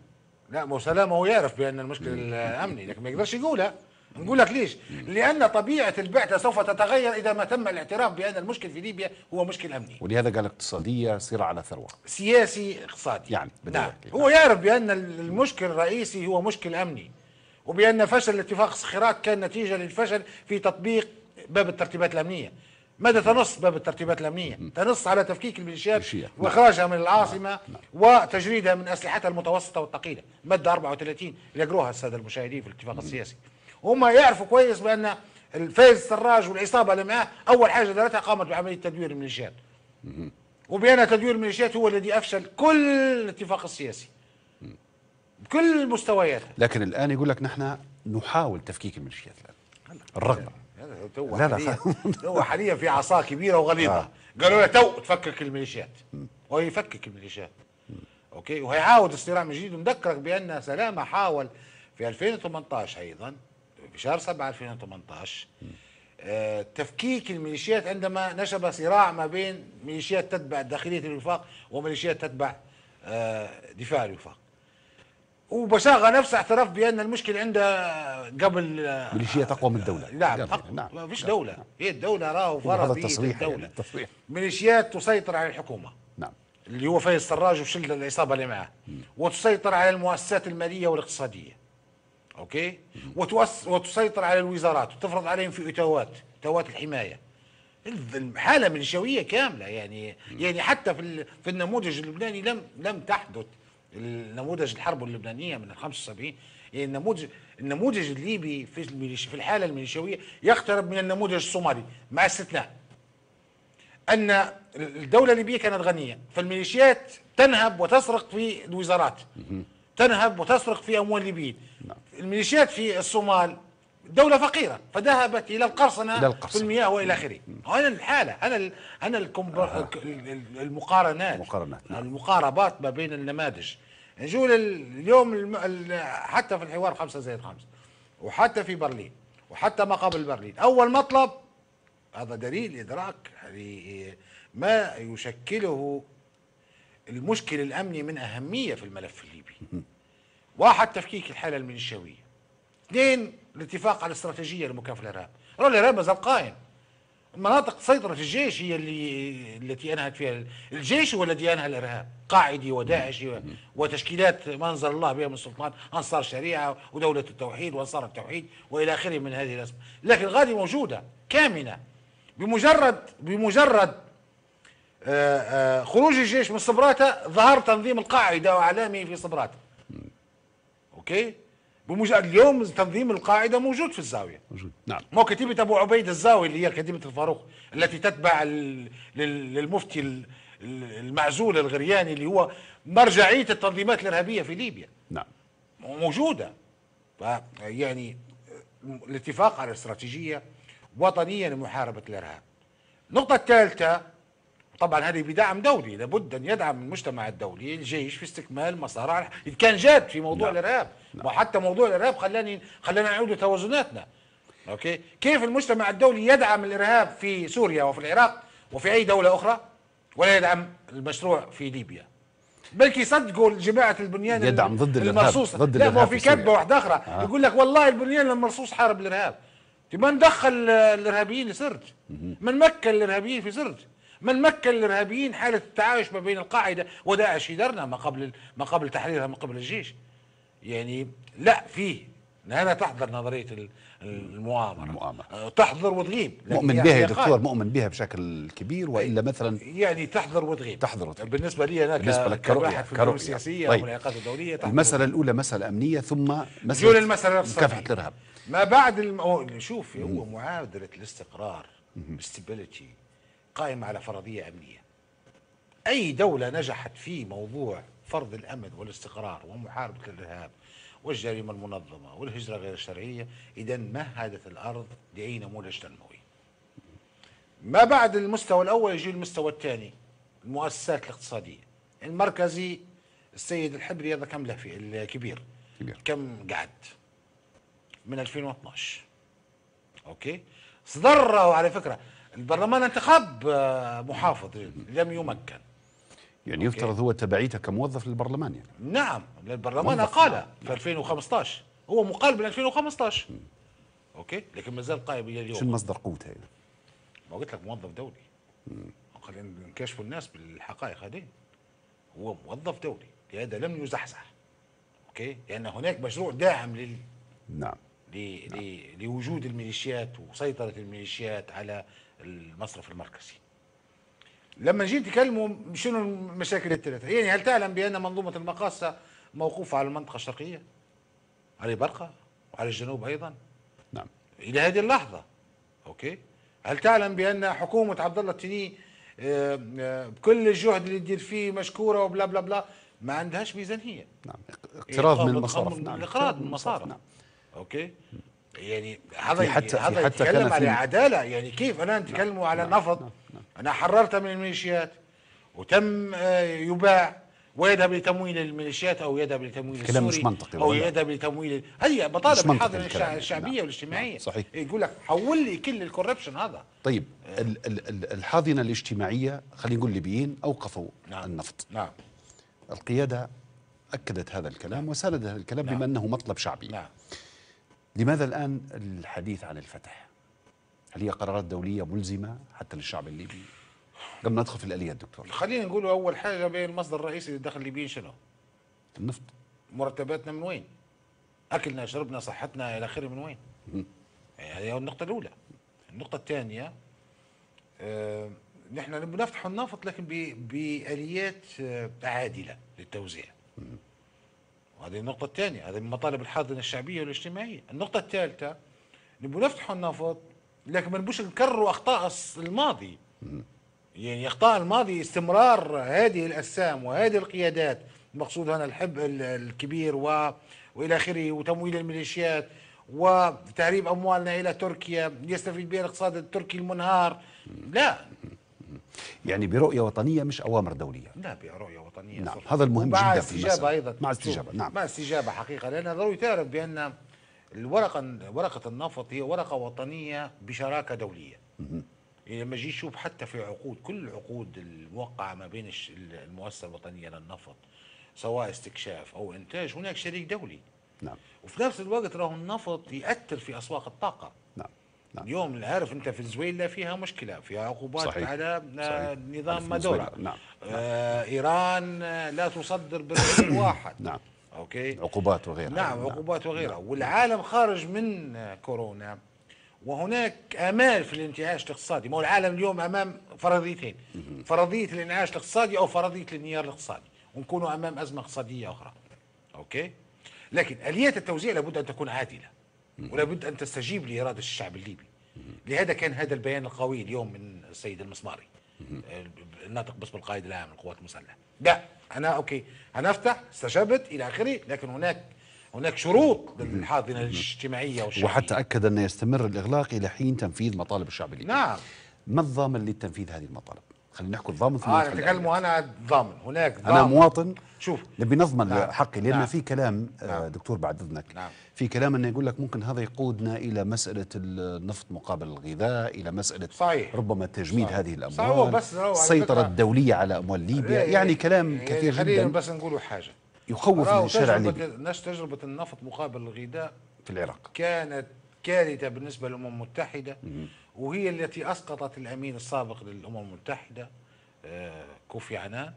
لا، ما هو سلامة هو يعرف بأن المشكلة الأمني، لكن ما يقدرش يقولها. نقول لك ليش؟ لأن طبيعة البعثة سوف تتغير إذا ما تم الاعتراف بأن المشكل في ليبيا هو مشكل أمني. ولهذا قال اقتصادية، صراع على ثروة. سياسي اقتصادي. يعني نعم. هو يعرف بأن المشكل الرئيسي هو مشكل أمني، وبأن فشل اتفاق صخيرات كان نتيجة للفشل في تطبيق باب الترتيبات الأمنية. ماذا تنص باب الترتيبات الأمنية؟ م. تنص على تفكيك الميليشيات وإخراجها من العاصمة نعم. نعم. وتجريدها من أسلحتها المتوسطة والثقيلة، مادة أربعة وثلاثين اللي يقروها السادة المشاهدين في الاتفاق م. السياسي. هما يعرفوا كويس بأن فايز السراج والعصابة اللي معاه أول حاجة دارتها قامت بعملية تدوير الميليشيات، وبأن تدوير الميليشيات هو الذي أفشل كل الاتفاق السياسي بكل مستوياته. لكن الآن يقول لك نحن نحاول تفكيك الميليشيات الآن، الرغبة تو حاليا تو حاليا في عصا كبيرة وغليظة. قالوا له تو تفكك الميليشيات، ويفكك الميليشيات أوكي، وهيعاود الصراع من جديد. ونذكرك بأن سلامة حاول في ألفين وثمانية عشر أيضا في شهر سبعة ألفين وثمانية عشر آه، تفكيك الميليشيات عندما نشب صراع ما بين ميليشيات تتبع داخلية الوفاق وميليشيات تتبع آه دفاع الوفاق. وبشاغة نفسه اعترف بأن المشكل عنده قبل آه ميليشيات أقوى من الدولة. نعم، نعم، ما فيش دولة. هي الدولة راهو فرض الدولة يعني ميليشيات تسيطر على الحكومة نعم اللي هو فايز السراج وشلة العصابة اللي معاه، وتسيطر على المؤسسات المالية والاقتصادية اوكي، وتؤس وتسيطر على الوزارات وتفرض عليهم في اتوات اتوات الحمايه. الحاله ميليشيويه كامله يعني مم. يعني حتى في في النموذج اللبناني لم لم تحدث النموذج الحرب اللبنانيه من خمسة وسبعين. يعني النموذج النموذج الليبي في في الحاله الميليشيويه يقترب من النموذج الصومالي، مع استثناء ان الدوله الليبيه كانت غنيه، فالميليشيات تنهب وتسرق في الوزارات مم. تنهب وتسرق في اموال الليبيين. الميليشيات في الصومال دولة فقيرة فذهبت الى القرصنة في المياه والى اخره. انا الحالة انا انا آه. المقارنات المقارنات نعم. المقاربات ما بين النماذج نقول اليوم حتى في الحوار خمسة زائد خمسة وحتى في برلين وحتى ما قبل برلين، أول مطلب هذا دليل إدراك ما يشكله المشكل الأمني من أهمية في الملف الليبي. واحد، تفكيك الحالة الميليشياوية. اثنين، الاتفاق على استراتيجية لمكافحة الإرهاب. الإرهاب مازال قائم. مناطق سيطرة الجيش هي اللي التي أنهت فيها، الجيش هو الذي أنهى الإرهاب، قاعدي وداعشي وتشكيلات ما أنزل الله بها من سلطان، أنصار الشريعة ودولة التوحيد وأنصار التوحيد وإلى آخره من هذه الأسماء، لكن غادي موجودة كامنة. بمجرد بمجرد آآ آآ خروج الجيش من صبراتة ظهر تنظيم القاعدة وأعلامه في صبراتة. أوكي؟ بمجرد اليوم تنظيم القاعده موجود في الزاويه. موجود، نعم. مو كتيبه ابو عبيد الزاويه اللي هي كتيبه الفاروق التي تتبع للمفتي المعزول الغرياني اللي هو مرجعيه التنظيمات الارهابيه في ليبيا. نعم. موجوده. يعني الاتفاق على استراتيجيه وطنيه لمحاربه الارهاب. النقطه الثالثه طبعا هذه بدعم دولي، لابد ان يدعم المجتمع الدولي الجيش في استكمال مسار، اذ كان جاد في موضوع الارهاب، وحتى موضوع الارهاب خلاني خلانا نعود توازناتنا. اوكي، كيف المجتمع الدولي يدعم الارهاب في سوريا وفي العراق وفي اي دوله اخرى ولا يدعم المشروع في ليبيا؟ بل يصدقوا جماعه البنيان يدعم ضد المرصوص ضد الارهاب. لا، ما في كذبه واحده اخرى. آه. يقول لك والله البنيان المرصوص حارب الارهاب. ما ندخل الارهابيين لسرج، ما نمكن الارهابيين في سرج، من مكن الارهابيين حاله التعايش ما بين القاعده وداعش يدرنا ما قبل ما قبل تحريرها من قبل الجيش. يعني لا، فيه هنا تحضر نظريه المؤامره. المؤامره تحضر وتغيب. مؤمن بها يا دكتور؟ مؤمن بها بشكل كبير والا مثلا يعني تحضر وتغيب. تحضر وتغيب بالنسبه لي انا بالنسبه لك كرؤيه كرؤيه سياسيه. طيب. والعلاقات الدوليه. المساله الاولى مساله امنيه، ثم مساله مكافحه الارهاب. ما بعد الم... شوف، هو معادله الاستقرار الاستابيليتي قائمة على فرضية أمنية. أي دولة نجحت في موضوع فرض الأمن والاستقرار ومحاربة الإرهاب والجريمة المنظمة والهجرة غير الشرعية إذا مهدت الأرض لأي نموذج تنموي. ما بعد المستوى الأول يجي المستوى الثاني، المؤسسات الاقتصادية. المركزي السيد الحبري هذا كم له في الكبير؟ كبير. كم قعد؟ من ألفين واثناعش. أوكي؟ صدر على فكرة البرلمان انتخب محافظ لم يمكن. يعني أوكي. يفترض هو تبعيته كموظف للبرلمان يعني. نعم، البرلمان أقاله في ألفين وخمسطاش، هو مقال من ألفين وخمسطاش. م. أوكي، لكن ما زال قائم إلى اليوم. شو مصدر قوته يعني؟ ما قلت لك موظف دولي. خلينا نكشفوا الناس بالحقائق هذه. هو موظف دولي، لهذا لم يزحزح. أوكي، لأن هناك مشروع داعم لل نعم لوجود الميليشيات وسيطرة الميليشيات على المصرف المركزي. لما جيت تكلموا شنو المشاكل الثلاثه؟ يعني هل تعلم بان منظومه المقاصه موقوفه على المنطقه الشرقيه؟ على برقه وعلى الجنوب ايضا؟ نعم. الى هذه اللحظه. اوكي؟ هل تعلم بان حكومه عبد الله التيني بكل الجهد اللي تدير فيه مشكوره وبلا بلا بلا ما عندهاش ميزانيه؟ نعم، اقتراض من المصارف. نعم، اقتراض من المصارف. نعم. اوكي؟ يعني هذا حتى هذا يتكلم على عداله. يعني كيف انا نتكلموا على نفط انا حررتها من الميليشيات وتم يباع ويذهب لتمويل الميليشيات او يذهب لتمويل السوري مش منطقي او يذهب لتمويل هي مطالب الحاضنه الشعبيه. نعم. والاجتماعيه. صحيح. يقول لك حول لي كل الكوربشن هذا. طيب آه. ال ال الحاضنه الاجتماعيه، خلينا نقول الليبيين اوقفوا. نعم. النفط. نعم. القياده اكدت هذا الكلام. نعم. وساندت هذا الكلام. نعم. بما انه مطلب شعبي. نعم. لماذا الآن الحديث عن الفتح؟ هل هي قرارات دولية ملزمة حتى للشعب الليبي؟ قبل ما ندخل في الآليات دكتور خلينا نقول أول حاجة بين المصدر الرئيسي للدخل الليبيين شنو؟ النفط. مرتباتنا من وين؟ أكلنا شربنا صحتنا إلى آخره من وين؟ هذه النقطة الأولى. النقطة الثانية آه، نحن بنفتح النفط لكن بآليات آه عادلة للتوزيع. مم. وهذه النقطة الثانية، هذه من مطالب الحاضنة الشعبية والاجتماعية. النقطة الثالثة نبغوا نفتحوا النفط لكن ما نبغوش نكرروا أخطاء الماضي. يعني أخطاء الماضي استمرار هذه الأجسام وهذه القيادات، المقصود هنا الحب الكبير و... وإلى آخره وتمويل الميليشيات وتهريب أموالنا إلى تركيا يستفيد بها الاقتصاد التركي المنهار. لا، يعني برؤية وطنية مش أوامر دولية. لا، برؤية وطنية. نعم، هذا المهم جدا. مع استجابة أيضا. مع استجابة. نعم، مع استجابة حقيقة، لأن ضروري تعرف بأن الورقة ورقة النفط هي ورقة وطنية بشراكة دولية. م -م. لما جيت تشوف حتى في عقود، كل العقود الموقعة ما بين المؤسسة الوطنية للنفط سواء استكشاف أو إنتاج هناك شريك دولي. نعم. وفي نفس الوقت راهو النفط يأثر في أسواق الطاقة. نعم. نعم. اليوم عارف انت فنزويلا فيها مشكله، فيها عقوبات. صحيح. على صحيح. نظام مادورا. نعم. آه ايران لا تصدر برغيف واحد. نعم. اوكي، عقوبات وغيرها. نعم، عقوبات وغيرها. نعم. والعالم خارج من كورونا وهناك امال في الانتعاش الاقتصادي. ما هو العالم اليوم امام فرضيتين، فرضيه الانعاش الاقتصادي او فرضيه الانهيار الاقتصادي، ونكونوا امام ازمه اقتصاديه اخرى. اوكي، لكن اليه التوزيع لابد ان تكون عادله، ولا بد أن تستجيب لإرادة الشعب الليبي. لهذا كان هذا البيان القوي اليوم من السيد المسماري الناطق باسم القائد العام للقوات المسلحة. لا، أنا أوكي هنفتح، استجبت إلى آخره، لكن هناك هناك شروط للحاضنة الاجتماعية والشعبية. وحتى أكد أن يستمر الإغلاق إلى حين تنفيذ مطالب الشعب الليبي. نعم. ما الضامن لتنفيذ هذه المطالب؟ خلينا نحكي الضامن في المطالب. آه نتكلموا، أنا ضامن، هناك ضامن. أنا مواطن. شوف، نبي نضمن حقي، لأن نعم. في كلام. نعم. دكتور بعد إذنك. نعم. في كلام أنه يقول لك ممكن هذا يقودنا إلى مسألة النفط مقابل الغذاء، إلى مسألة. صحيح. ربما تجميد. صحيح. هذه الأموال، السيطرة الدولية على أموال ليبيا، يعني كلام يعني كثير جدا. خلينا بس نقولوا حاجة يخوف من الشارع الليبي. تجربة النفط مقابل الغذاء في العراق كانت كارثة بالنسبة للأمم المتحدة، م -م. وهي التي أسقطت الأمين السابق للأمم المتحدة آه كوفي عنان.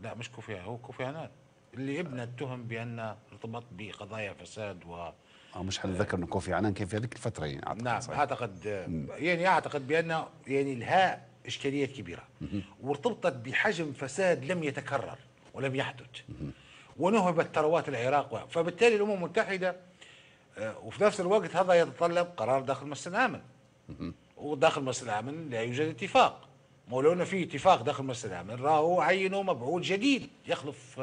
لا، مش كوفي، هو كوفي عنان اللي ابنه اتهم بأنه ارتبط بقضايا فساد و اه مش حنتذكر انه كوفي عنان كان في هذيك الفترة يعني اعتقد. نعم، صحيح. اعتقد يعني اعتقد بأنه يعني لها اشكاليات كبيرة، وارتبطت بحجم فساد لم يتكرر ولم يحدث، ونهبت ثروات العراق، فبالتالي الأمم المتحدة آه وفي نفس الوقت هذا يتطلب قرار داخل مجلس الأمن، وداخل مجلس الأمن لا يوجد اتفاق. ولو انه في اتفاق داخل مجلس الامن راهو عينوا مبعوث جديد يخلف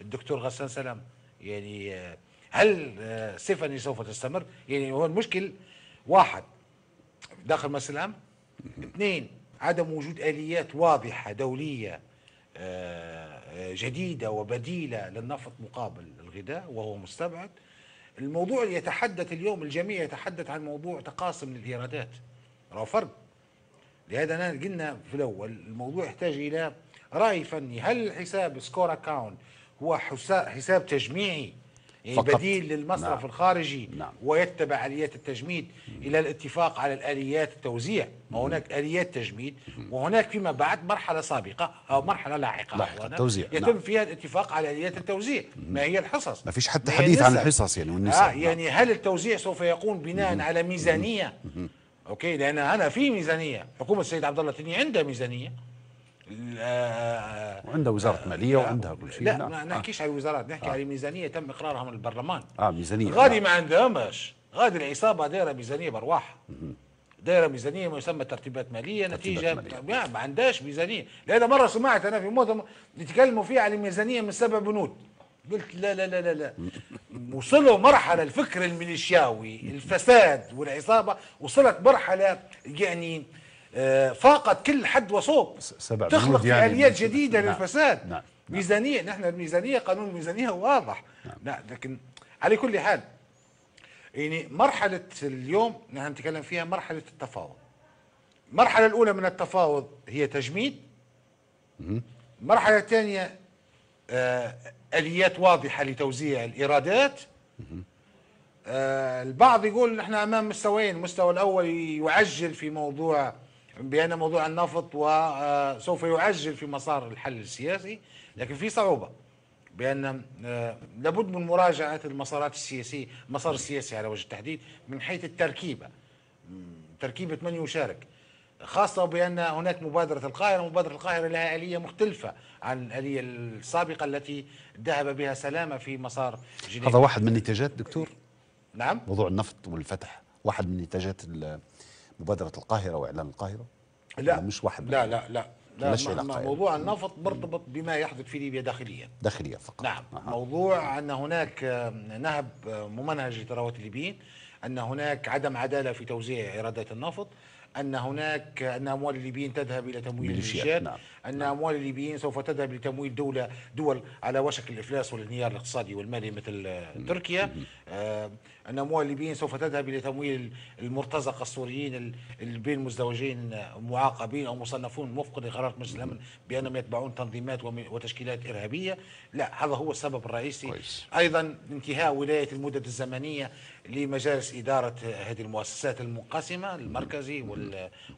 الدكتور غسان سلام. يعني هل سيفني سوف تستمر؟ يعني هو المشكل واحد داخل مجلس الامن، اثنين عدم وجود اليات واضحه دوليه جديده وبديله للنفط مقابل الغذاء وهو مستبعد. الموضوع يتحدث اليوم، الجميع يتحدث عن موضوع تقاسم للايرادات، راهو فرد. لهذا أنا قلنا في الأول الموضوع يحتاج إلى رأي فني. هل حساب سكور أكاونت هو حساب تجميعي بديل للمصرف؟ نعم. الخارجي. نعم. ويتبع آليات التجميد. مم. إلى الاتفاق على الآليات التوزيع. مم. وهناك آليات تجميد. مم. وهناك فيما بعد مرحلة سابقة أو مرحلة لاحقة لاحقة التوزيع يتم. نعم. فيها الاتفاق على آليات التوزيع. مم. ما هي الحصص؟ ما فيش حتى حديث عن الحصص يعني والنسب. آه يعني هل التوزيع سوف يقوم بناء على ميزانية؟ مم. اوكي، لان انا في ميزانيه، حكومه السيد عبد الله تني عندها ميزانيه، وعندها وزاره ماليه وعندها كل شيء. لا، لا. ما نحكيش على الوزارات، نحكي آه. على ميزانيه تم اقرارها من البرلمان. اه ميزانيه غادي ما عندهمش، غادي العصابه دايره ميزانيه بارواحها، دايره ميزانيه ما يسمى ترتيبات ماليه نتيجه مالية. ما عندهاش ميزانيه. لان مره سمعت انا في مؤتمر يتكلموا فيه على ميزانيه من سبع بنود، قلت لا لا لا لا وصلوا مرحلة الفكر الميليشياوي، الفساد والعصابة وصلت مرحلة يعني فاقت كل حد وصوب، تخلق يعني آليات جديدة. نعم. للفساد. نعم. ميزانية، نحن الميزانية قانون الميزانية واضح. نعم. لا، لكن على كل حال يعني مرحلة اليوم نحن نتكلم فيها مرحلة التفاوض. المرحلة الأولى من التفاوض هي تجميد. المرحلة الثانية آه آليات واضحة لتوزيع الإيرادات. آه البعض يقول نحن أمام مستويين، المستوى الأول يعجل في موضوع بأن موضوع النفط وسوف يعجل في مسار الحل السياسي، لكن في صعوبة بأن آه لابد من مراجعة المسارات السياسية، المسار السياسي على وجه التحديد من حيث التركيبة، تركيبة من يشارك، خاصة بأن هناك مبادرة القاهرة، مبادرة القاهرة لها آلية مختلفة عن الآلية السابقة التي ذهب بها سلامة في مسار جنيف. هذا واحد من نتاجات دكتور. نعم، موضوع النفط والفتح واحد من نتاجات مبادرة القاهرة وإعلان القاهرة. لا، مش واحد. لا لا لا لا, لا موضوع النفط مرتبط بما يحدث في ليبيا داخليا، داخليا فقط. نعم. أه. موضوع أن هناك نهب ممنهج لثروات الليبيين، أن هناك عدم عدالة في توزيع إيرادات النفط، أن هناك أن أموال الليبيين تذهب إلى تمويل الميليشيات، نعم. أن نعم. أموال الليبيين سوف تذهب لتمويل دولة دول على وشك الإفلاس والانهيار الاقتصادي والمالي مثل تركيا. آه أن أموال الليبيين سوف تذهب إلى تمويل المرتزقة السوريين البين مزدوجين معاقبين أو مصنفون وفقا لقرارات مجلس الأمن بأنهم يتبعون تنظيمات وتشكيلات إرهابية. لا، هذا هو السبب الرئيسي. كويس. أيضا انتهاء ولاية المدة الزمنية لمجالس إدارة هذه المؤسسات المنقسمة، المركزي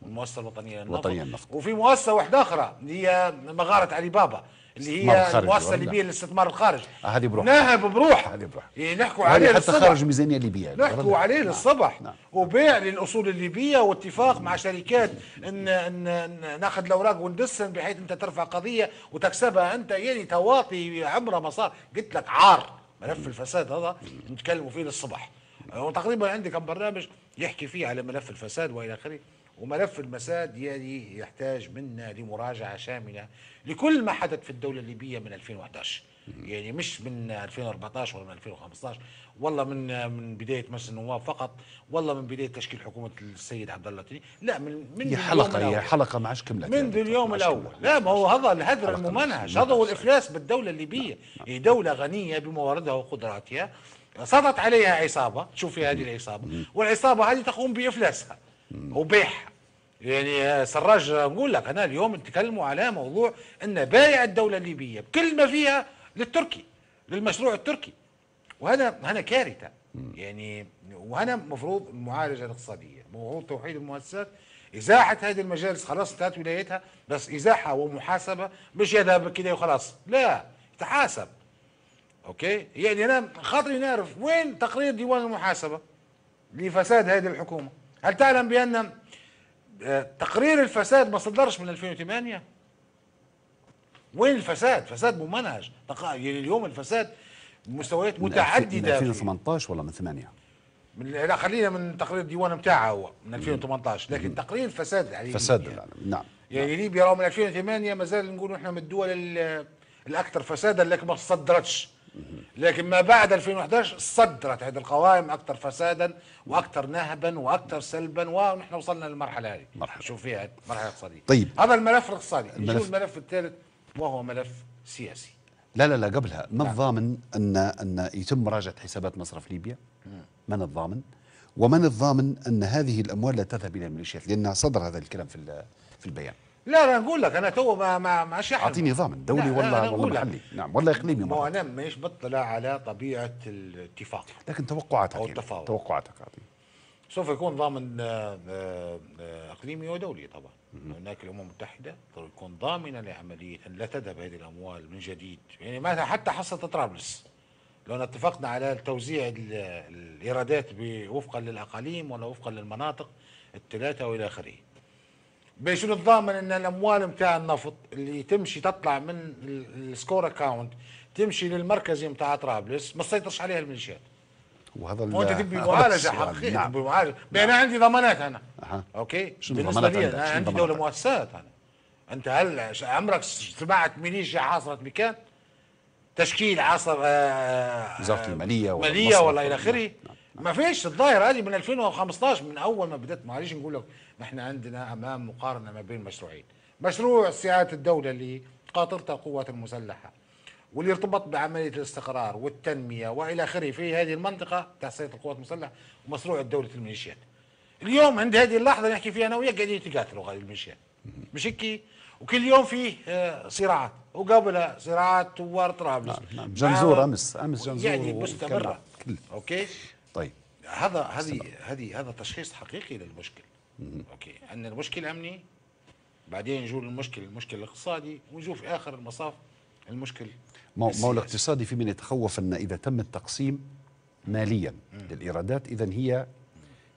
والمؤسسة الوطنية للنفط، وفي مؤسسة واحدة أخرى هي مغارة علي بابا اللي هي المؤسسة الليبية للاستثمار الخارجي. هذه بروحها، ناهب بروحها، نحكوا عليه حتى للصبح. خارج ميزانية ليبية نحكوا عليه للصبح. نعم. وبيع للأصول الليبية واتفاق مع شركات إن, إن ناخذ الأوراق وندسن بحيث أنت ترفع قضية وتكسبها أنت، يعني تواطي عمره ما صار. قلت لك عار ملف الفساد هذا نتكلموا فيه للصبح، وتقريبا عندي كم برنامج يحكي فيه على ملف الفساد والى اخره. وملف الفساد يعني يحتاج منا لمراجعه شامله لكل ما حدث في الدوله الليبيه من ألفين وأحد عشر، يعني مش من ألفين وأربعة عشر ولا من ألفين وخمسة عشر، والله من من بدايه مجلس النواب فقط، والله من بدايه تشكيل حكومه السيد عبد الله التيني، لا من من هي حلقه هي حلقه ما عادش كملت منذ اليوم الاول. لا، ما هو هذا الهدر الممنهج، هذا هو الافلاس بالدوله الليبيه. هي دوله غنيه بمواردها وقدراتها، سقطت عليها عصابه، شوفي هذه العصابه، والعصابه هذه تقوم بافلاسها وبيعها. يعني سراج نقول لك انا اليوم نتكلموا على موضوع ان بايع الدوله الليبيه بكل ما فيها للتركي، للمشروع التركي، وهذا هنا كارثه. يعني وهنا المفروض المعالجه الاقتصاديه، موضوع توحيد المؤسسات، ازاحه هذه المجالس، خلاص انتهت ولايتها، بس ازاحه ومحاسبه، مش يذهب كده وخلاص، لا يتحاسب. اوكي، يعني انا خاطري نعرف وين تقرير ديوان المحاسبه لفساد هذه الحكومه. هل تعلم بان تقرير الفساد ما صدرش من ألفين وثمانية؟ وين الفساد؟ فساد ممنهج. يعني اليوم الفساد مستويات متعدده. من ألفين وثمانية عشر ولا من ثمانية؟ من لا، خلينا من تقرير الديوان بتاعها هو من ألفين وثمانية عشر، لكن تقرير الفساد العالمي، فساد العالم. نعم. يعني ليبيا رغم من ألفين وثمانية ما زال نقولوا احنا من الدول الاكثر فسادا، لكن ما صدرتش. لكن ما بعد ألفين وأحد عشر صدرت هذه القوائم اكثر فسادا واكثر نهبا واكثر سلبا، ونحن وصلنا للمرحله هذه. شوف فيها مرحله اقتصادية. طيب، هذا الملف الاقتصادي. الملف, الملف الثالث وهو ملف سياسي. لا لا لا، قبلها ما الضامن ان ان يتم مراجعه حسابات مصرف ليبيا؟ من الضامن؟ ومن الضامن ان هذه الاموال لا تذهب الى الميليشيات؟ لان صدر هذا الكلام في في البيان. لا لا، نقول لك انا تو ما ما ماش يحرم. اعطيني ضامن دولي ولا ولا محلي؟ نعم، ولا اقليمي. ما هو انا مانيش مطلع على طبيعه الاتفاق، لكن توقعاتك او التفاوض. توقعاتك اعطيني. سوف يكون ضامن اقليمي ودولي طبعا. هناك الامم المتحده تكون ضامنه لعمليه ان لا تذهب هذه الاموال من جديد، يعني مثلا حتى حصه طرابلس لو اتفقنا على توزيع الايرادات وفقا للاقاليم ولا وفقا للمناطق الثلاثه والى اخره. بشنو الضامن ان الاموال نتاع النفط اللي تمشي تطلع من السكور اكاونت تمشي للمركزي نتاع طرابلس ما تسيطرش عليها الميليشيات؟ وهذا وانت تبي معالجه حقيقيه. نعم. تبي معالجه. انا عندي ضمانات انا. أه. اوكي، بالنسبه لي انا عندي دوله مؤسسات انا. انت هل عمرك سمعت ميليشيا حاصرت مكان؟ تشكيل عصر وزاره الماليه ماليه ولا الى اخره؟ ما فيش. الظاهره هذه من ألفين وخمسة عشر من اول ما بدات. معليش نقول لك نحن عندنا امام مقارنه ما بين مشروعين، مشروع استعاده الدوله اللي قاطرتها القوات المسلحه واللي ارتبط بعمليه الاستقرار والتنميه والى اخره في هذه المنطقه تاع سيطره القوات المسلحه، ومشروع الدوله الميليشيات. اليوم عند هذه اللحظه نحكي فيها انا وياك قاعدين يتقاتلوا هذه الميليشيات، مش هيك؟ وكل يوم فيه صراعات، وقبلها صراعات ثوار طرابلس. نعم. جنزور امس امس جنزور يعني مستمره. اوكي، طيب، هذا هذه هذه هذا تشخيص حقيقي للمشكل. اوكي، عندنا المشكل الامني، بعدين نجول المشكل المشكل الاقتصادي، ونشوف اخر المصاف المشكل. ما هو الاقتصادي، في من يتخوف ان اذا تم التقسيم ماليا للايرادات اذا هي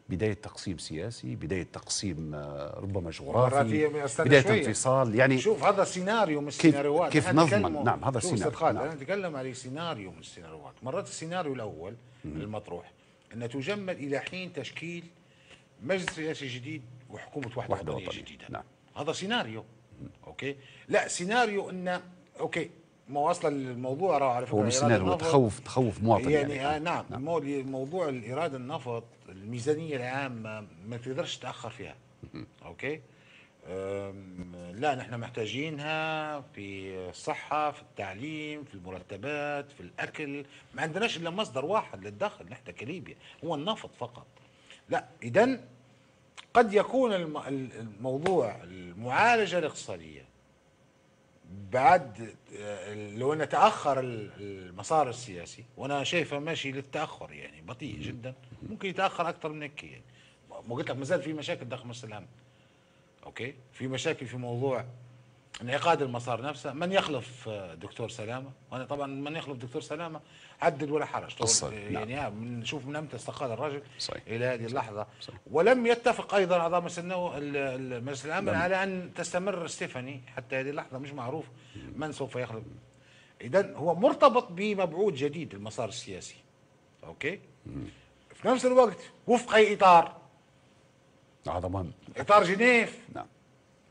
بدايه تقسيم سياسي، بدايه تقسيم ربما جغرافي، بدايه انفصال. يعني شوف هذا سيناريو من السيناريوهات. كيف نضمن؟ نعم، هذا سيناريو. نعم. انا نتكلم على سيناريو من السيناريوهات. مرات السيناريو الاول المطروح أن تجمل إلى حين تشكيل مجلس سياسي جديد وحكومة وحدة, وحدة وطنية جديدة. نعم. هذا سيناريو. مم. أوكي، لا سيناريو أن أوكي ما واصل الموضوع راه على فكرة. هو مش سيناريو، تخوف تخوف مواطن يعني. يعني. آه نعم. نعم. موضوع الإيراد النفط، الميزانية العامة ما تقدرش تتأخر فيها. أوكي. لا، نحن محتاجينها في الصحة، في التعليم، في المرتبات، في الأكل. ما عندناش إلا مصدر واحد للدخل نحن كليبيا، هو النفط فقط. لا، إذن قد يكون الموضوع المعالجة الاقتصادية بعد لو أن تأخر المسار السياسي، وأنا شايفه ماشي للتأخر يعني بطيء جدا، ممكن يتأخر أكثر من هيك يعني. ما قلت لك مازال في مشاكل داخل مجلس الأمن، أوكي، في مشاكل في موضوع انعقاد المسار نفسه. من يخلف دكتور سلامة، وأنا طبعا من يخلف دكتور سلامة عدل ولا حرج يعني. نعم. نشوف من أمتى استقال الرجل صحيح. إلى هذه اللحظة صحيح. ولم يتفق أيضا أعضاء مجلس الأمن على أن تستمر ستيفاني حتى هذه اللحظة، مش معروف من سوف يخلف. إذن هو مرتبط بمبعوث جديد المسار السياسي، أوكي، مم. في نفس الوقت وفق أي إطار؟ عظمان. إطار جنيف. نعم.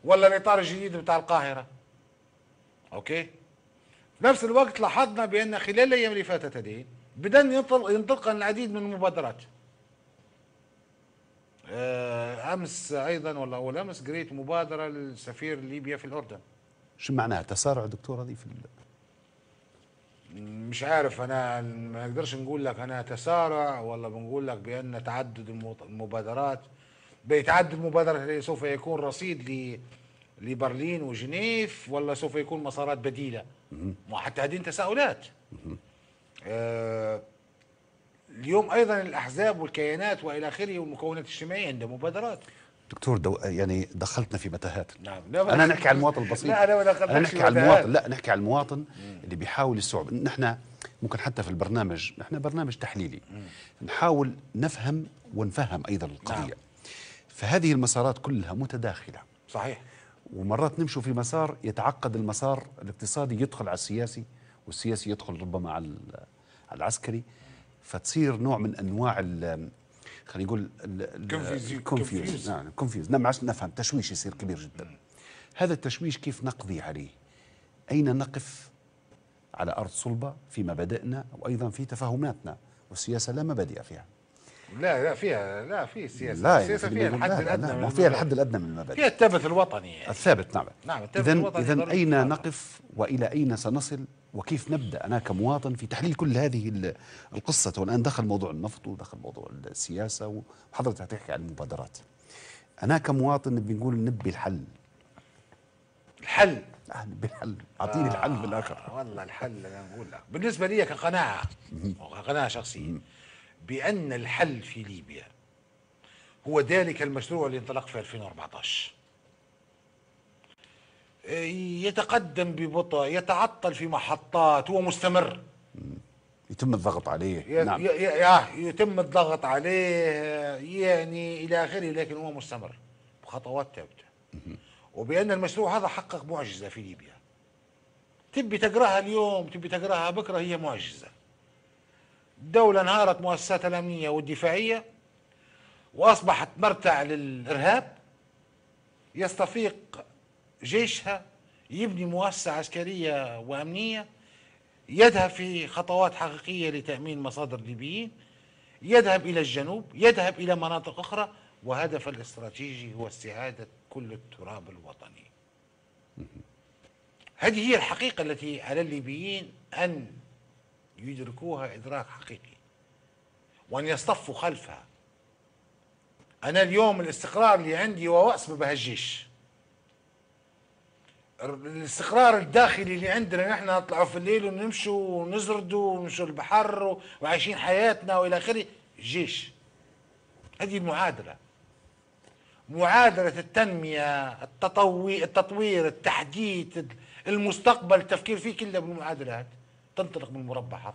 ولا الإطار الجديد بتاع القاهرة، أوكي. في نفس الوقت لاحظنا بأن خلال الأيام اللي فاتت هذه بدأ ينطلق العديد من المبادرات. أمس أيضا ولا أول أمس قريت مبادرة للسفير ليبيا في الأردن. شو معناها؟ تسارع دكتور هذه في مش عارف، أنا ما نقدرش نقول لك أنا تسارع ولا بنقول لك بأن تعدد المبادرات. بيتعدد المبادرة، سوف يكون رصيد لبرلين وجنيف ولا سوف يكون مسارات بديلة؟ وحتى هذه تساؤلات. آه اليوم أيضا الأحزاب والكيانات وإلى آخره والمكونات الاجتماعية عندها مبادرات. دكتور دو يعني دخلتنا في متاهات. نعم. أنا نحكي على المواطن البسيط. لا أنا ما دخلتش. أنا نحكي على المواطن، لا نحكي على المواطن مم. اللي بيحاول الصعوبة. نحن ممكن حتى في البرنامج، نحن برنامج تحليلي، مم. نحاول نفهم ونفهم أيضا القضية. نعم. فهذه المسارات كلها متداخلة صحيح، ومرات نمشوا في مسار يتعقد المسار الاقتصادي يدخل على السياسي، والسياسي يدخل ربما على العسكري، فتصير نوع من أنواع خلينا نقول كونفيوز. نعم كونفيوز، نفهم تشويش يصير كبير جدا. هذا التشويش كيف نقضي عليه؟ أين نقف على أرض صلبة في مبادئنا وأيضا في تفاهماتنا؟ والسياسة لا مبادئ فيها. لا لا فيها لا في سياسه، لا السياسه فيها الحد الادنى، من فيها الحد الادنى من المبادئ، فيها الثبات الوطني يعني. الثابت. نعم نعم الثبات الوطني. اذا اين نقف والى اين سنصل وكيف نبدا انا كمواطن في تحليل كل هذه القصه؟ والان دخل موضوع النفط ودخل موضوع السياسه، وحضرتك تحكي عن المبادرات. انا كمواطن بنقول نبي الحل. الحل نبي الحل، اعطيني آه الحل بالاخر. والله الحل انا نقول لك بالنسبه لي كقناعه قناعه شخصيه بأن الحل في ليبيا هو ذلك المشروع اللي انطلق في ألفين وأربعة عشر. يتقدم ببطء، يتعطل في محطات، هو مستمر. يتم الضغط عليه. نعم. يتم الضغط عليه يعني إلى آخره، لكن هو مستمر بخطوات ثابتة. وبأن المشروع هذا حقق معجزة في ليبيا. تبي تقراها اليوم، تبي تقراها بكرة، هي معجزة. دولة انهارت مؤسساتها الأمنية والدفاعية وأصبحت مرتع للإرهاب، يستفيق جيشها يبني مؤسسة عسكرية وأمنية، يذهب في خطوات حقيقية لتأمين مصادر ليبيين، يذهب إلى الجنوب، يذهب إلى مناطق أخرى، وهدف الاستراتيجي هو استعادة كل التراب الوطني. هذه هي الحقيقة التي على الليبيين أن يدركوها إدراك حقيقي وأن يصطفوا خلفها. أنا اليوم الاستقرار اللي عندي هو وأسبه بهالجيش. الاستقرار الداخلي اللي عندنا نحن نطلعوا في الليل ونمشوا ونزردوا ونمشوا البحر وعايشين حياتنا وإلى آخره، جيش. هذه المعادلة، معادلة التنمية، التطوي التطوير، التحديث، المستقبل، التفكير فيه كله بالمعادلات، تنطلق من مربع حظ.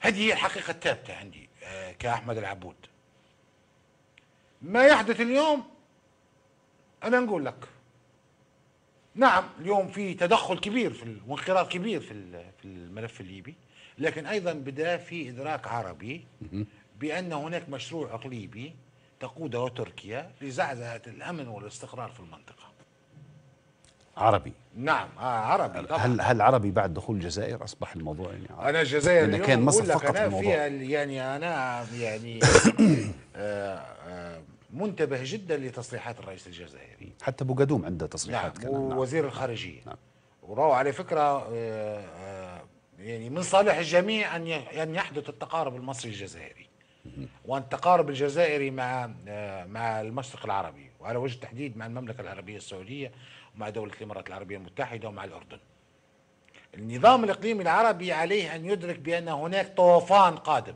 هذه هي الحقيقة الثابتة عندي كأحمد العبود. ما يحدث اليوم أنا نقول لك نعم، اليوم في تدخل كبير في وانخراط كبير في في الملف الليبي، لكن أيضا بدأ في إدراك عربي بأن هناك مشروع إقليمي تقوده تركيا لزعزعة الأمن والاستقرار في المنطقة. عربي. نعم آه عربي طبعا. هل هل عربي بعد دخول الجزائر اصبح الموضوع يعني عربي؟ انا الجزائر اليوم كان مصر فقط الموضوع. انا فيها يعني انا يعني آه آه منتبه جدا لتصريحات الرئيس الجزائري، حتى بوغادوم عنده تصريحات. نعم، ووزير نعم. الخارجية. نعم. وراو على فكرة يعني من صالح الجميع أن يحدث التقارب المصري الجزائري، وأن التقارب الجزائري مع مع المشرق العربي، وعلى وجه التحديد مع المملكة العربية السعودية ومع دولة الإمارات العربية المتحدة ومع الأردن. النظام الإقليمي العربي عليه أن يدرك بأن هناك طوفان قادم،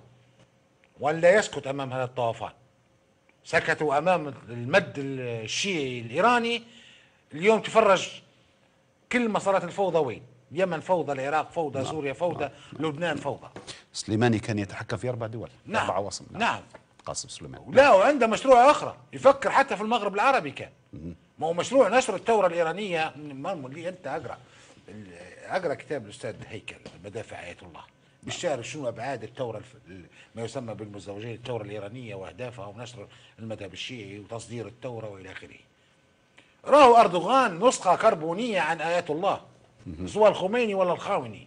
وأن لا يسكت أمام هذا الطوفان. سكتوا أمام المد الشيعي الإيراني، اليوم تفرج كل ما صارت الفوضى وين؟ اليمن فوضى، العراق فوضى، نعم. سوريا فوضى، نعم. لبنان فوضى. سليماني كان يتحكم في أربع دول، نعم. أربع عواصم. نعم. نعم. قاسم سليماني. لا، وعنده مشروع آخر، يفكر حتى في المغرب العربي كان. ما هو مشروع نشر الثورة الإيرانية. اللي أنت أقرأ أقرأ كتاب الأستاذ هيكل مدافع آية الله. بالشعر شنو أبعاد الثورة، ما يسمى بالمزدوجين الثورة الإيرانية وأهدافها ونشر المذهب الشيعي وتصدير الثورة وإلى آخره. راهو أردوغان نسخة كربونية عن آيات الله، سواء الخميني ولا الخاوني.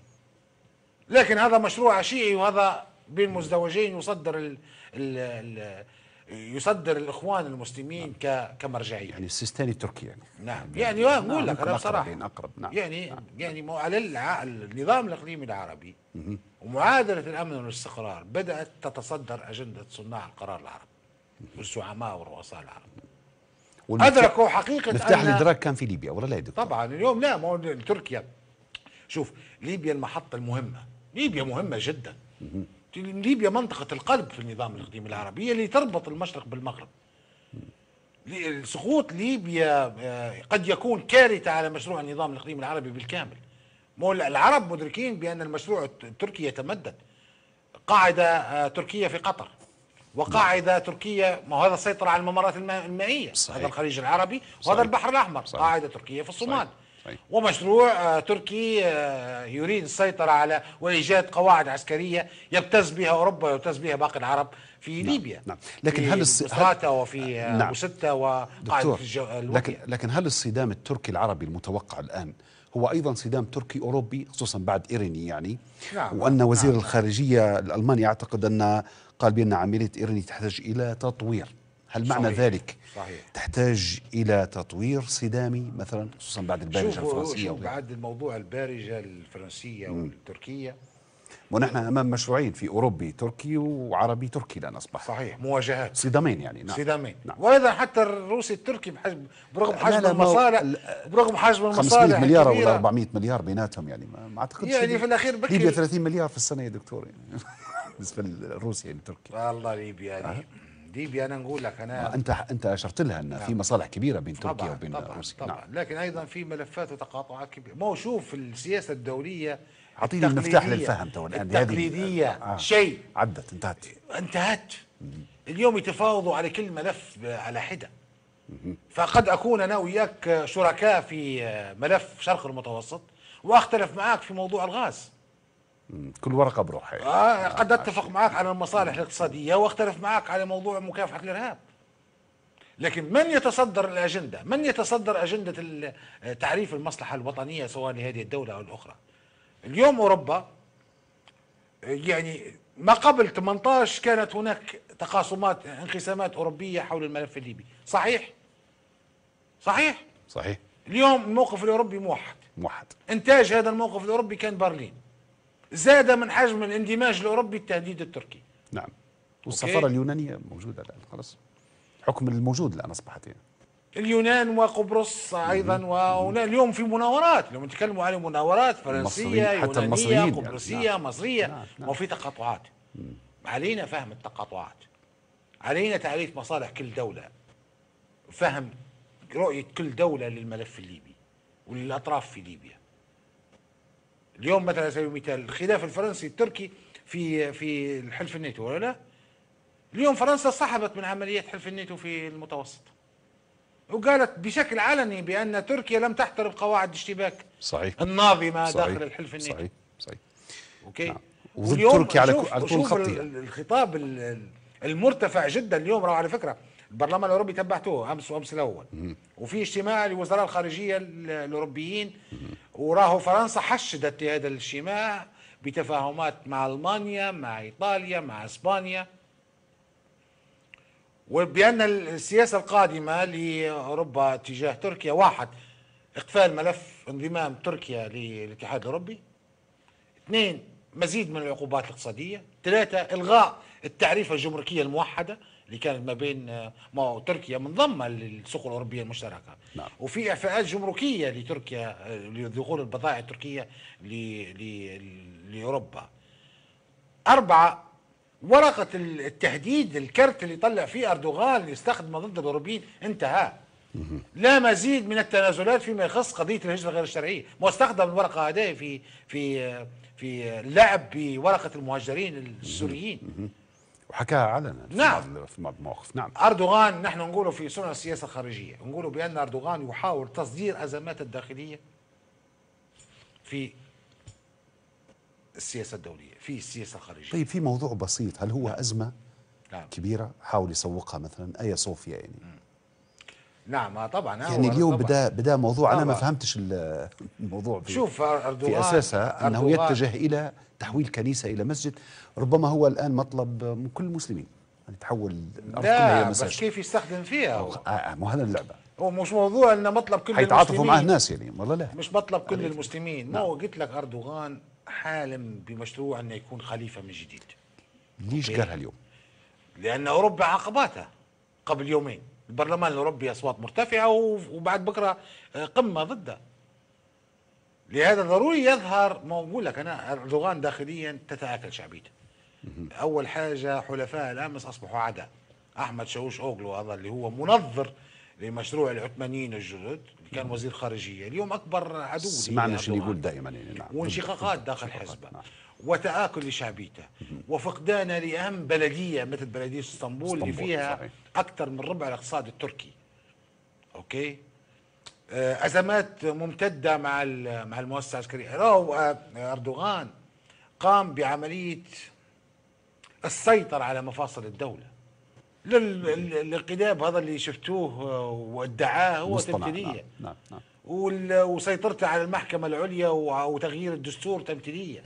لكن هذا مشروع شيعي، وهذا بين مزدوجين يصدر ال ال ال يصدر الإخوان المسلمين كمرجعية. يعني السيستاني التركي يعني. نعم. يعني أقول لك أنا بصراحة أقرب. نعم. يعني نعم. يعني على النظام الإقليمي العربي ومعادلة الأمن والاستقرار بدأت تتصدر أجندة صناع القرار العرب والزعماء والرؤساء العرب. أدركوا حقيقة أن مفتاح الإدراك كان في ليبيا ولا لا يا دكتور؟ طبعا اليوم لا، ما هو تركيا. شوف ليبيا المحطة المهمة، ليبيا مهمة جدا. ليبيا منطقة القلب في النظام الإقليمي العربي اللي تربط المشرق بالمغرب. سقوط ليبيا قد يكون كارثة على مشروع النظام الإقليمي العربي بالكامل. العرب مدركين بأن المشروع التركي يتمدد. قاعدة تركية في قطر، وقاعدة تركية، ما هذا السيطرة على الممرات المائية، صحيح. هذا الخليج العربي وهذا البحر الأحمر، صحيح. قاعدة تركية في الصومال، صحيح. ومشروع تركي يريد السيطرة على وإيجاد قواعد عسكرية يبتز بها أوروبا ويبتز بها باقي العرب في نعم. ليبيا. نعم. لكن هل الصراعات وفي نعم. وستة وقاعدة الوكيل. لكن لكن هل الصدام التركي العربي المتوقع الآن هو أيضا صدام تركي أوروبي، خصوصا بعد إيراني يعني؟ نعم. وأن وزير نعم. الخارجية الألماني أعتقد أن قال بأن عملية إيراني تحتاج إلى تطوير. هل معنى صحيح. ذلك صحيح. تحتاج إلى تطوير صدامي مثلا، خصوصا بعد البارجة الفرنسية؟ شوف بعد الموضوع البارجة الفرنسية مم. والتركية، ونحن أمام مشروعين في أوروبي تركي وعربي تركي الآن أصبح، صحيح. مواجهات، صدامين يعني. نعم. صدامين. نعم. وإذا حتى الروسي التركي بحجم، برغم حجم المصالح، برغم حجم المصالح خمسمائة مليار ولا أربعمائة مليار بيناتهم يعني، ما أعتقدش يعني في الأخير بكري ليبيا ثلاثين مليار في السنة يا دكتور يعني. بالنسبة للروسيا يعني تركيا. والله ليبيا يعني. ليبيا أنا نقول لك أنا، أنت أنت أشرت لها أن نعم. في مصالح كبيرة بين تركيا وبين روسيا. طبعا طبعا. لكن أيضا في ملفات وتقاطعات كبيرة. ما هو شوف السياسة الدولية، اعطيني المفتاح للفهم تو الان. التقليديه آه. شيء عدت، انتهت انتهت اليوم يتفاوضوا على كل ملف على حده. فقد اكون انا وياك شركاء في ملف شرق المتوسط واختلف معاك في موضوع الغاز. كل ورقه بروحها يعني. آه قد اتفق معاك على المصالح الاقتصاديه واختلف معاك على موضوع مكافحه الارهاب. لكن من يتصدر الاجنده؟ من يتصدر اجنده تعريف المصلحه الوطنيه سواء لهذه الدوله او الاخرى؟ اليوم أوروبا يعني ما قبل ثمانية عشر كانت هناك تقاسمات، انقسامات أوروبية حول الملف الليبي، صحيح؟ صحيح؟ صحيح. اليوم الموقف الأوروبي موحد. موحد. إنتاج هذا الموقف الأوروبي كان برلين. زاد من حجم الاندماج الأوروبي التهديد التركي. نعم. والسفارة اليونانية موجودة الآن خلاص. حكم الموجود الآن أصبحت يعني. اليونان وقبرص ايضا، وهنا اليوم في مناورات، لما نتكلموا على مناورات فرنسيه يونانيه قبرصيه يعني. مصريه. نعم. نعم. وفي تقاطعات. مم. علينا فهم التقاطعات، علينا تعريف مصالح كل دوله، فهم رؤيه كل دوله للملف الليبي وللاطراف في ليبيا. اليوم مثلا على سبيل المثال الخلاف الفرنسي التركي في في الحلف الناتو ولا لا؟ اليوم فرنسا سحبت من عمليات حلف الناتو في المتوسط، وقالت بشكل علني بأن تركيا لم تحترم قواعد الاشتباك صحيح. الناظمة صحيح. داخل الحلف الناتو. صحيح صحيح. اوكي. نعم. وضد تركيا على طول الخط. الخطاب المرتفع جدا اليوم، على فكرة البرلمان الأوروبي تبعتوه أمس وأمس الأول، وفي اجتماع لوزراء الخارجية الأوروبيين، وراهو فرنسا حشدت هذا الاجتماع بتفاهمات مع ألمانيا، مع إيطاليا، مع إسبانيا. وبأن السياسة القادمة لأوروبا تجاه تركيا واحد إقفال ملف انضمام تركيا للاتحاد الأوروبي، اثنين مزيد من العقوبات الاقتصادية، ثلاثة إلغاء التعريفة الجمركية الموحدة اللي كانت ما بين ما تركيا منضمة للسوق الأوروبية المشتركة، نعم. وفي إعفاءات جمركية لتركيا لدخول البضائع التركية لأوروبا. أربعة، ورقة التهديد الكرت اللي طلع فيه أردوغان اللي يستخدمه ضد الأوروبيين انتهى. لا مزيد من التنازلات فيما يخص قضية الهجرة غير الشرعية، واستخدم الورقة هذه في في في اللعب بورقة المهاجرين السوريين. وحكاها علنا، نعم، في موقف، نعم. أردوغان نحن نقوله في صنع السياسة الخارجية، نقوله بأن أردوغان يحاول تصدير أزمات الداخلية في السياسة الدولية، في السياسة الخارجية. طيب في موضوع بسيط، هل هو نعم. أزمة نعم. كبيرة حاول يسوقها مثلا أيا صوفيا يعني؟ نعم طبعا، يعني اليوم بدا بدا موضوع طبعًا. انا ما فهمتش الموضوع شوف أردوغان في اساسها انه أردوغان يتجه الى تحويل كنيسه الى مسجد، ربما هو الان مطلب من كل المسلمين ان تحول الارض كلها الى مساجد. بس كيف يستخدم فيها هو؟ مو هذا اللعبه، هو مش موضوع انه مطلب كل المسلمين هيتعاطفوا معاه الناس يعني، والله لا مش مطلب كل عليك. المسلمين ما هو قلت لك أردوغان حالم بمشروع انه يكون خليفه من جديد. ليش قالها اليوم؟ لان اوروبا عقباتها قبل يومين البرلمان الأوروبي أصوات مرتفعة وبعد بكرة قمة ضده، لهذا ضروري يظهر. ما أقول لك أنا أردوغان داخليا تتآكل شعبيته. أول حاجة حلفاء الأمس أصبحوا عدا أحمد شاوش أوغلو هذا اللي هو منظر لمشروع العثمانيين الجدد اللي كان وزير خارجية اليوم أكبر عدو، سمعنا شو يقول دائما يعني، نعم. وانشقاقات داخل حزبه، نعم. وتآكل لشعبيته وفقدان لأهم بلدية مثل بلدية اسطنبول اللي فيها صحيح. أكثر من ربع الاقتصاد التركي. أوكي، أزمات ممتدة مع مع المؤسسة العسكرية. أردوغان قام بعملية السيطرة على مفاصل الدولة. الانقلاب هذا اللي شفتوه وادعاه هو تمثيلية، نعم. نعم. نعم. وسيطرته على المحكمة العليا وتغيير الدستور تمثيلية،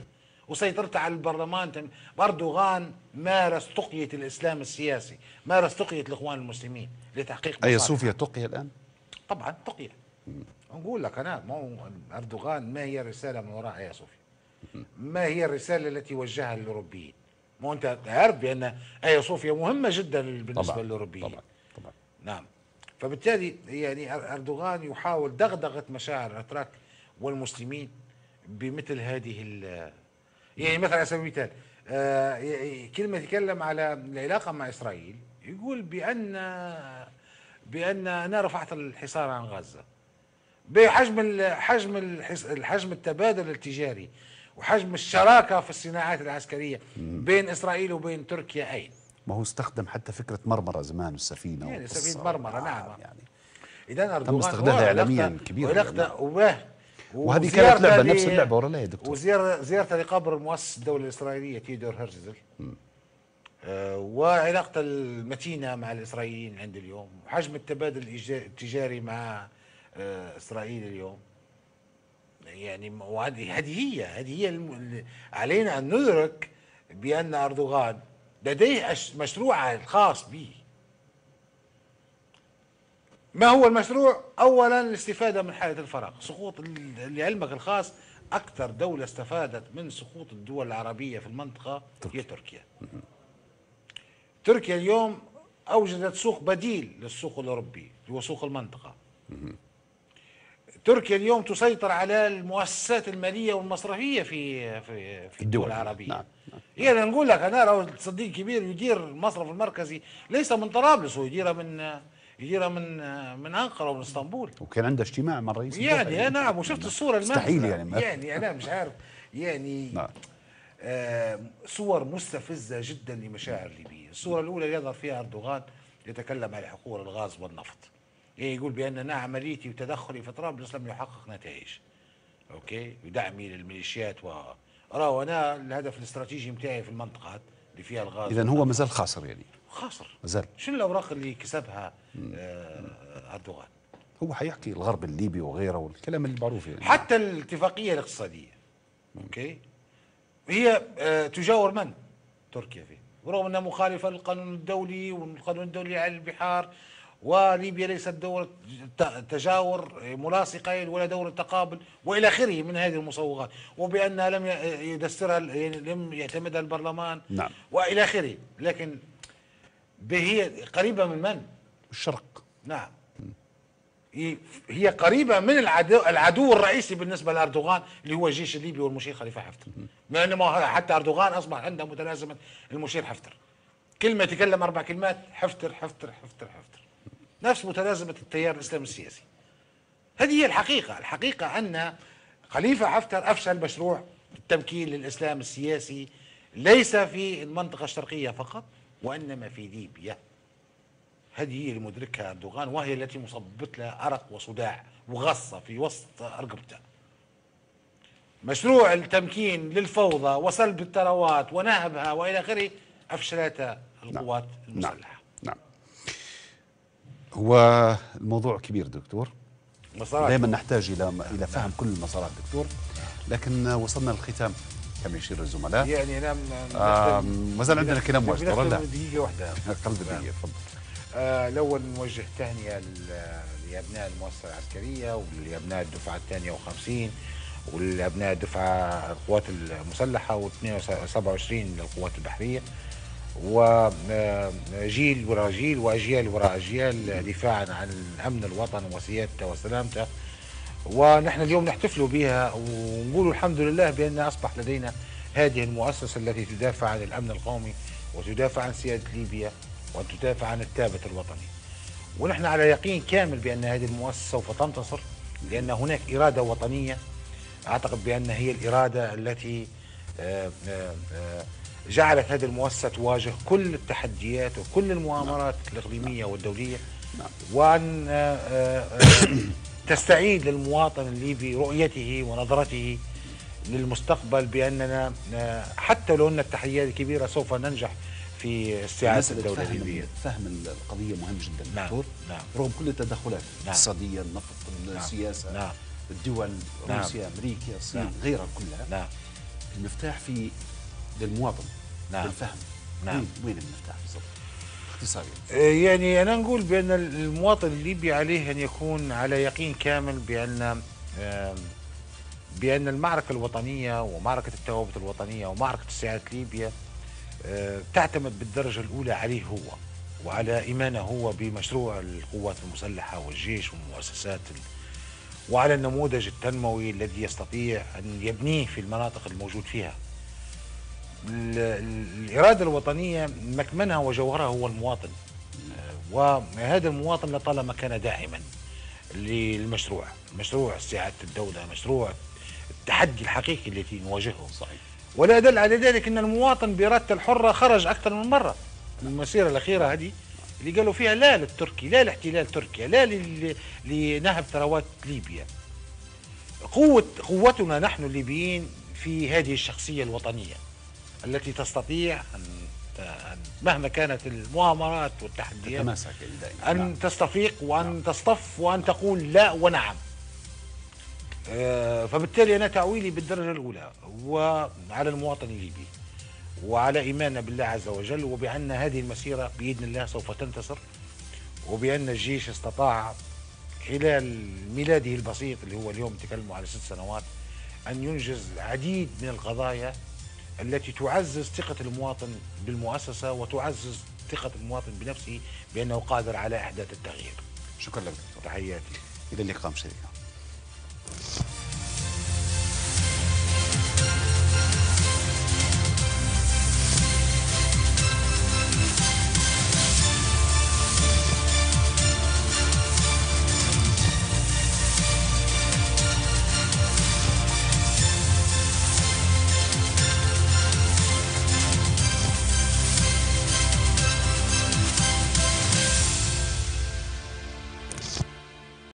وسيطرته على البرلمان. أردوغان مارس تقية الإسلام السياسي، مارس تقية الإخوان المسلمين لتحقيق أي صوفيا تقية الآن؟ طبعا تقية. نقول لك أنا ما أردوغان ما هي الرسالة من وراء أي صوفيا؟ ما هي الرسالة التي وجهها للأوروبيين؟ ما أنت تعرف بأن أي صوفيا مهمة جدا بالنسبة للأوروبيين. طبعا طبعا نعم. فبالتالي يعني أردوغان يحاول دغدغة مشاعر الأتراك والمسلمين بمثل هذه ال يعني مثلا على سبيل المثال آه كلمة يتكلم على العلاقة مع إسرائيل، يقول بأن بأن أنا رفعت الحصار عن غزة بحجم حجم الحجم التبادل التجاري وحجم الشراكة في الصناعات العسكرية بين إسرائيل وبين تركيا. أين ما هو استخدم حتى فكرة مرمرة زمان والسفينة يعني سفينة مرمرة، نعم يعني. إذا أردوغان تم استخدامها إعلاميا كبيرا، وهذه كانت لعبة نفس اللعبة ورا لا يا دكتور. وزيارته لقبر مؤسس الدولة الإسرائيلية تيودور هيرزل آه وعلاقته المتينة مع الإسرائيليين عند اليوم، وحجم التبادل التجاري مع آه إسرائيل اليوم يعني. وهذه هذه هي هذه هي الم... علينا أن ندرك بأن أردوغان لديه مشروع خاص به. ما هو المشروع؟ أولا الاستفادة من حالة الفراغ، سقوط لعلمك الخاص أكثر دولة استفادت من سقوط الدول العربية في المنطقة هي تركيا. تركيا اليوم أوجدت سوق بديل للسوق الأوروبي هو سوق المنطقة. تركيا اليوم تسيطر على المؤسسات المالية والمصرفية في في, في الدول العربية. نعم. يعني نقول لك أنا لو صديق كبير يدير المصرف المركزي ليس من طرابلس، هو يديره من يجيرها من من أنقرة ومن اسطنبول، وكان عنده اجتماع مع الرئيس يعني, يعني نعم. وشفت الصورة المستحيل يعني يعني أنا مش عارف يعني آه صور مستفزة جدا لمشاعر ليبيا. الصورة الأولى يظهر فيها أردوغان يتكلم عن حقول الغاز والنفط، يعني يقول بأن أنا عمليتي وتدخلي في طرابلس لم يحقق نتائج، أوكي، ودعمي للميليشيات و راهو أنا الهدف الاستراتيجي متاعي في المنطقة اللي فيها الغاز. إذا هو مازال خاسر يعني، خاسر مازال. شنو الأوراق اللي كسبها أردوغان؟ هو حيحكي الغرب الليبي وغيره والكلام المعروف يعني. حتى الاتفاقية الاقتصادية، اوكي، هي تجاور من؟ تركيا فيه. ورغم أنها مخالفة للقانون الدولي، والقانون الدولي على البحار، وليبيا ليست دولة تجاور ملاصقة ولا دولة تقابل وإلى آخره من هذه المصوغات، وبأنها لم يدسترها لم يعتمدها البرلمان، نعم، وإلى آخره. لكن هي قريبة من من؟ الشرق. نعم، هي قريبة من العدو, العدو الرئيسي بالنسبة لأردوغان اللي هو الجيش الليبي والمشير خليفة حفتر، مع أنه حتى أردوغان أصبح عنده متلازمة المشير حفتر، كلمة يتكلم أربع كلمات حفتر حفتر حفتر حفتر، نفس متلازمة التيار الإسلامي السياسي. هذه هي الحقيقة. الحقيقة أن خليفة حفتر أفشل مشروع التمكين للإسلام السياسي ليس في المنطقة الشرقية فقط، وإنما في ليبيا. هذه هي اللي مدركها أردوغان، وهي التي مصبت لها أرق وصداع وغصة في وسط أرقبته. مشروع التمكين للفوضى وسلب الثروات ونهبها وإلى آخره أفشلتها القوات نعم. المسلحة. نعم. هو الموضوع كبير دكتور، دائما نحتاج إلى إلى فهم نعم. كل المسارات دكتور، لكن وصلنا للختام كما يشير الزملاء. يعني نعم ما زال عندنا كلام واجد. دقيقة واحدة قبل دقيقة تفضل. آه الأول نوجه تهنئة لأبناء المؤسسة العسكرية ولأبناء الدفعة الثانية وخمسين ولأبناء الدفعة القوات المسلحة واثنين وسبعة وعشرين للقوات البحرية، وجيل وراء جيل وأجيال وراء أجيال دفاعا عن الأمن الوطن وسيادته وسلامته. ونحن اليوم نحتفل بها ونقول الحمد لله بأن أصبح لدينا هذه المؤسسة التي تدافع عن الأمن القومي وتدافع عن سيادة ليبيا وأن تدافع عن الثابت الوطني، ونحن على يقين كامل بأن هذه المؤسسة سوف تنتصر، لأن هناك إرادة وطنية. أعتقد بأن هي الإرادة التي جعلت هذه المؤسسة تواجه كل التحديات وكل المؤامرات الإقليمية والدولية، وأن تستعيد للمواطن الليبي رؤيته ونظرته للمستقبل بأننا حتى لو أن التحديات الكبيرة سوف ننجح في استعادة الدولة الليبية. فهم القضية مهم جدا دكتور، نعم. نعم. رغم كل التدخلات الاقتصادية، نعم. النفط، السياسة، نعم. الدول، نعم. روسيا، أمريكا، الصين، نعم. غيرها كلها، نعم. المفتاح في للمواطن، نعم. للفهم، نعم. وين المفتاح بالضبط؟ اختصاريا. يعني أنا نقول بأن المواطن الليبي عليه أن يكون على يقين كامل بأن بأن المعركة الوطنية ومعركة التوابت الوطنية ومعركة استعادة ليبيا تعتمد بالدرجة الأولى عليه هو وعلى إيمانه هو بمشروع القوات المسلحة والجيش والمؤسسات، وعلى النموذج التنموي الذي يستطيع أن يبنيه في المناطق الموجود فيها. الإرادة الوطنية مكمنها وجوهرها هو المواطن، وهذا المواطن لطالما كان داعما للمشروع، مشروع استعادة الدولة، مشروع التحدي الحقيقي الذي نواجهه. صحيح. ولا دل على ذلك أن المواطن بإرادته الحرة خرج أكثر من مرة من المسيرة الأخيرة هذه اللي قالوا فيها لا للتركي، لا لاحتلال تركيا، لا لنهب ثروات ليبيا. قوة قوتنا نحن الليبيين في هذه الشخصية الوطنية التي تستطيع أن مهما كانت المؤامرات والتحديات أن تستفيق وأن تصطف وأن تقول لا ونعم. فبالتالي أنا تعويلي بالدرجة الأولى وعلى المواطن الليبي وعلى إيماننا بالله عز وجل، وبأن هذه المسيرة بإذن الله سوف تنتصر، وبأن الجيش استطاع خلال ميلاده البسيط اللي هو اليوم تكلموا على ست سنوات أن ينجز العديد من القضايا التي تعزز ثقة المواطن بالمؤسسة وتعزز ثقة المواطن بنفسه بأنه قادر على إحداث التغيير. شكرا لك دكتور. تحياتي. إلى اللقاء مشاهدينا.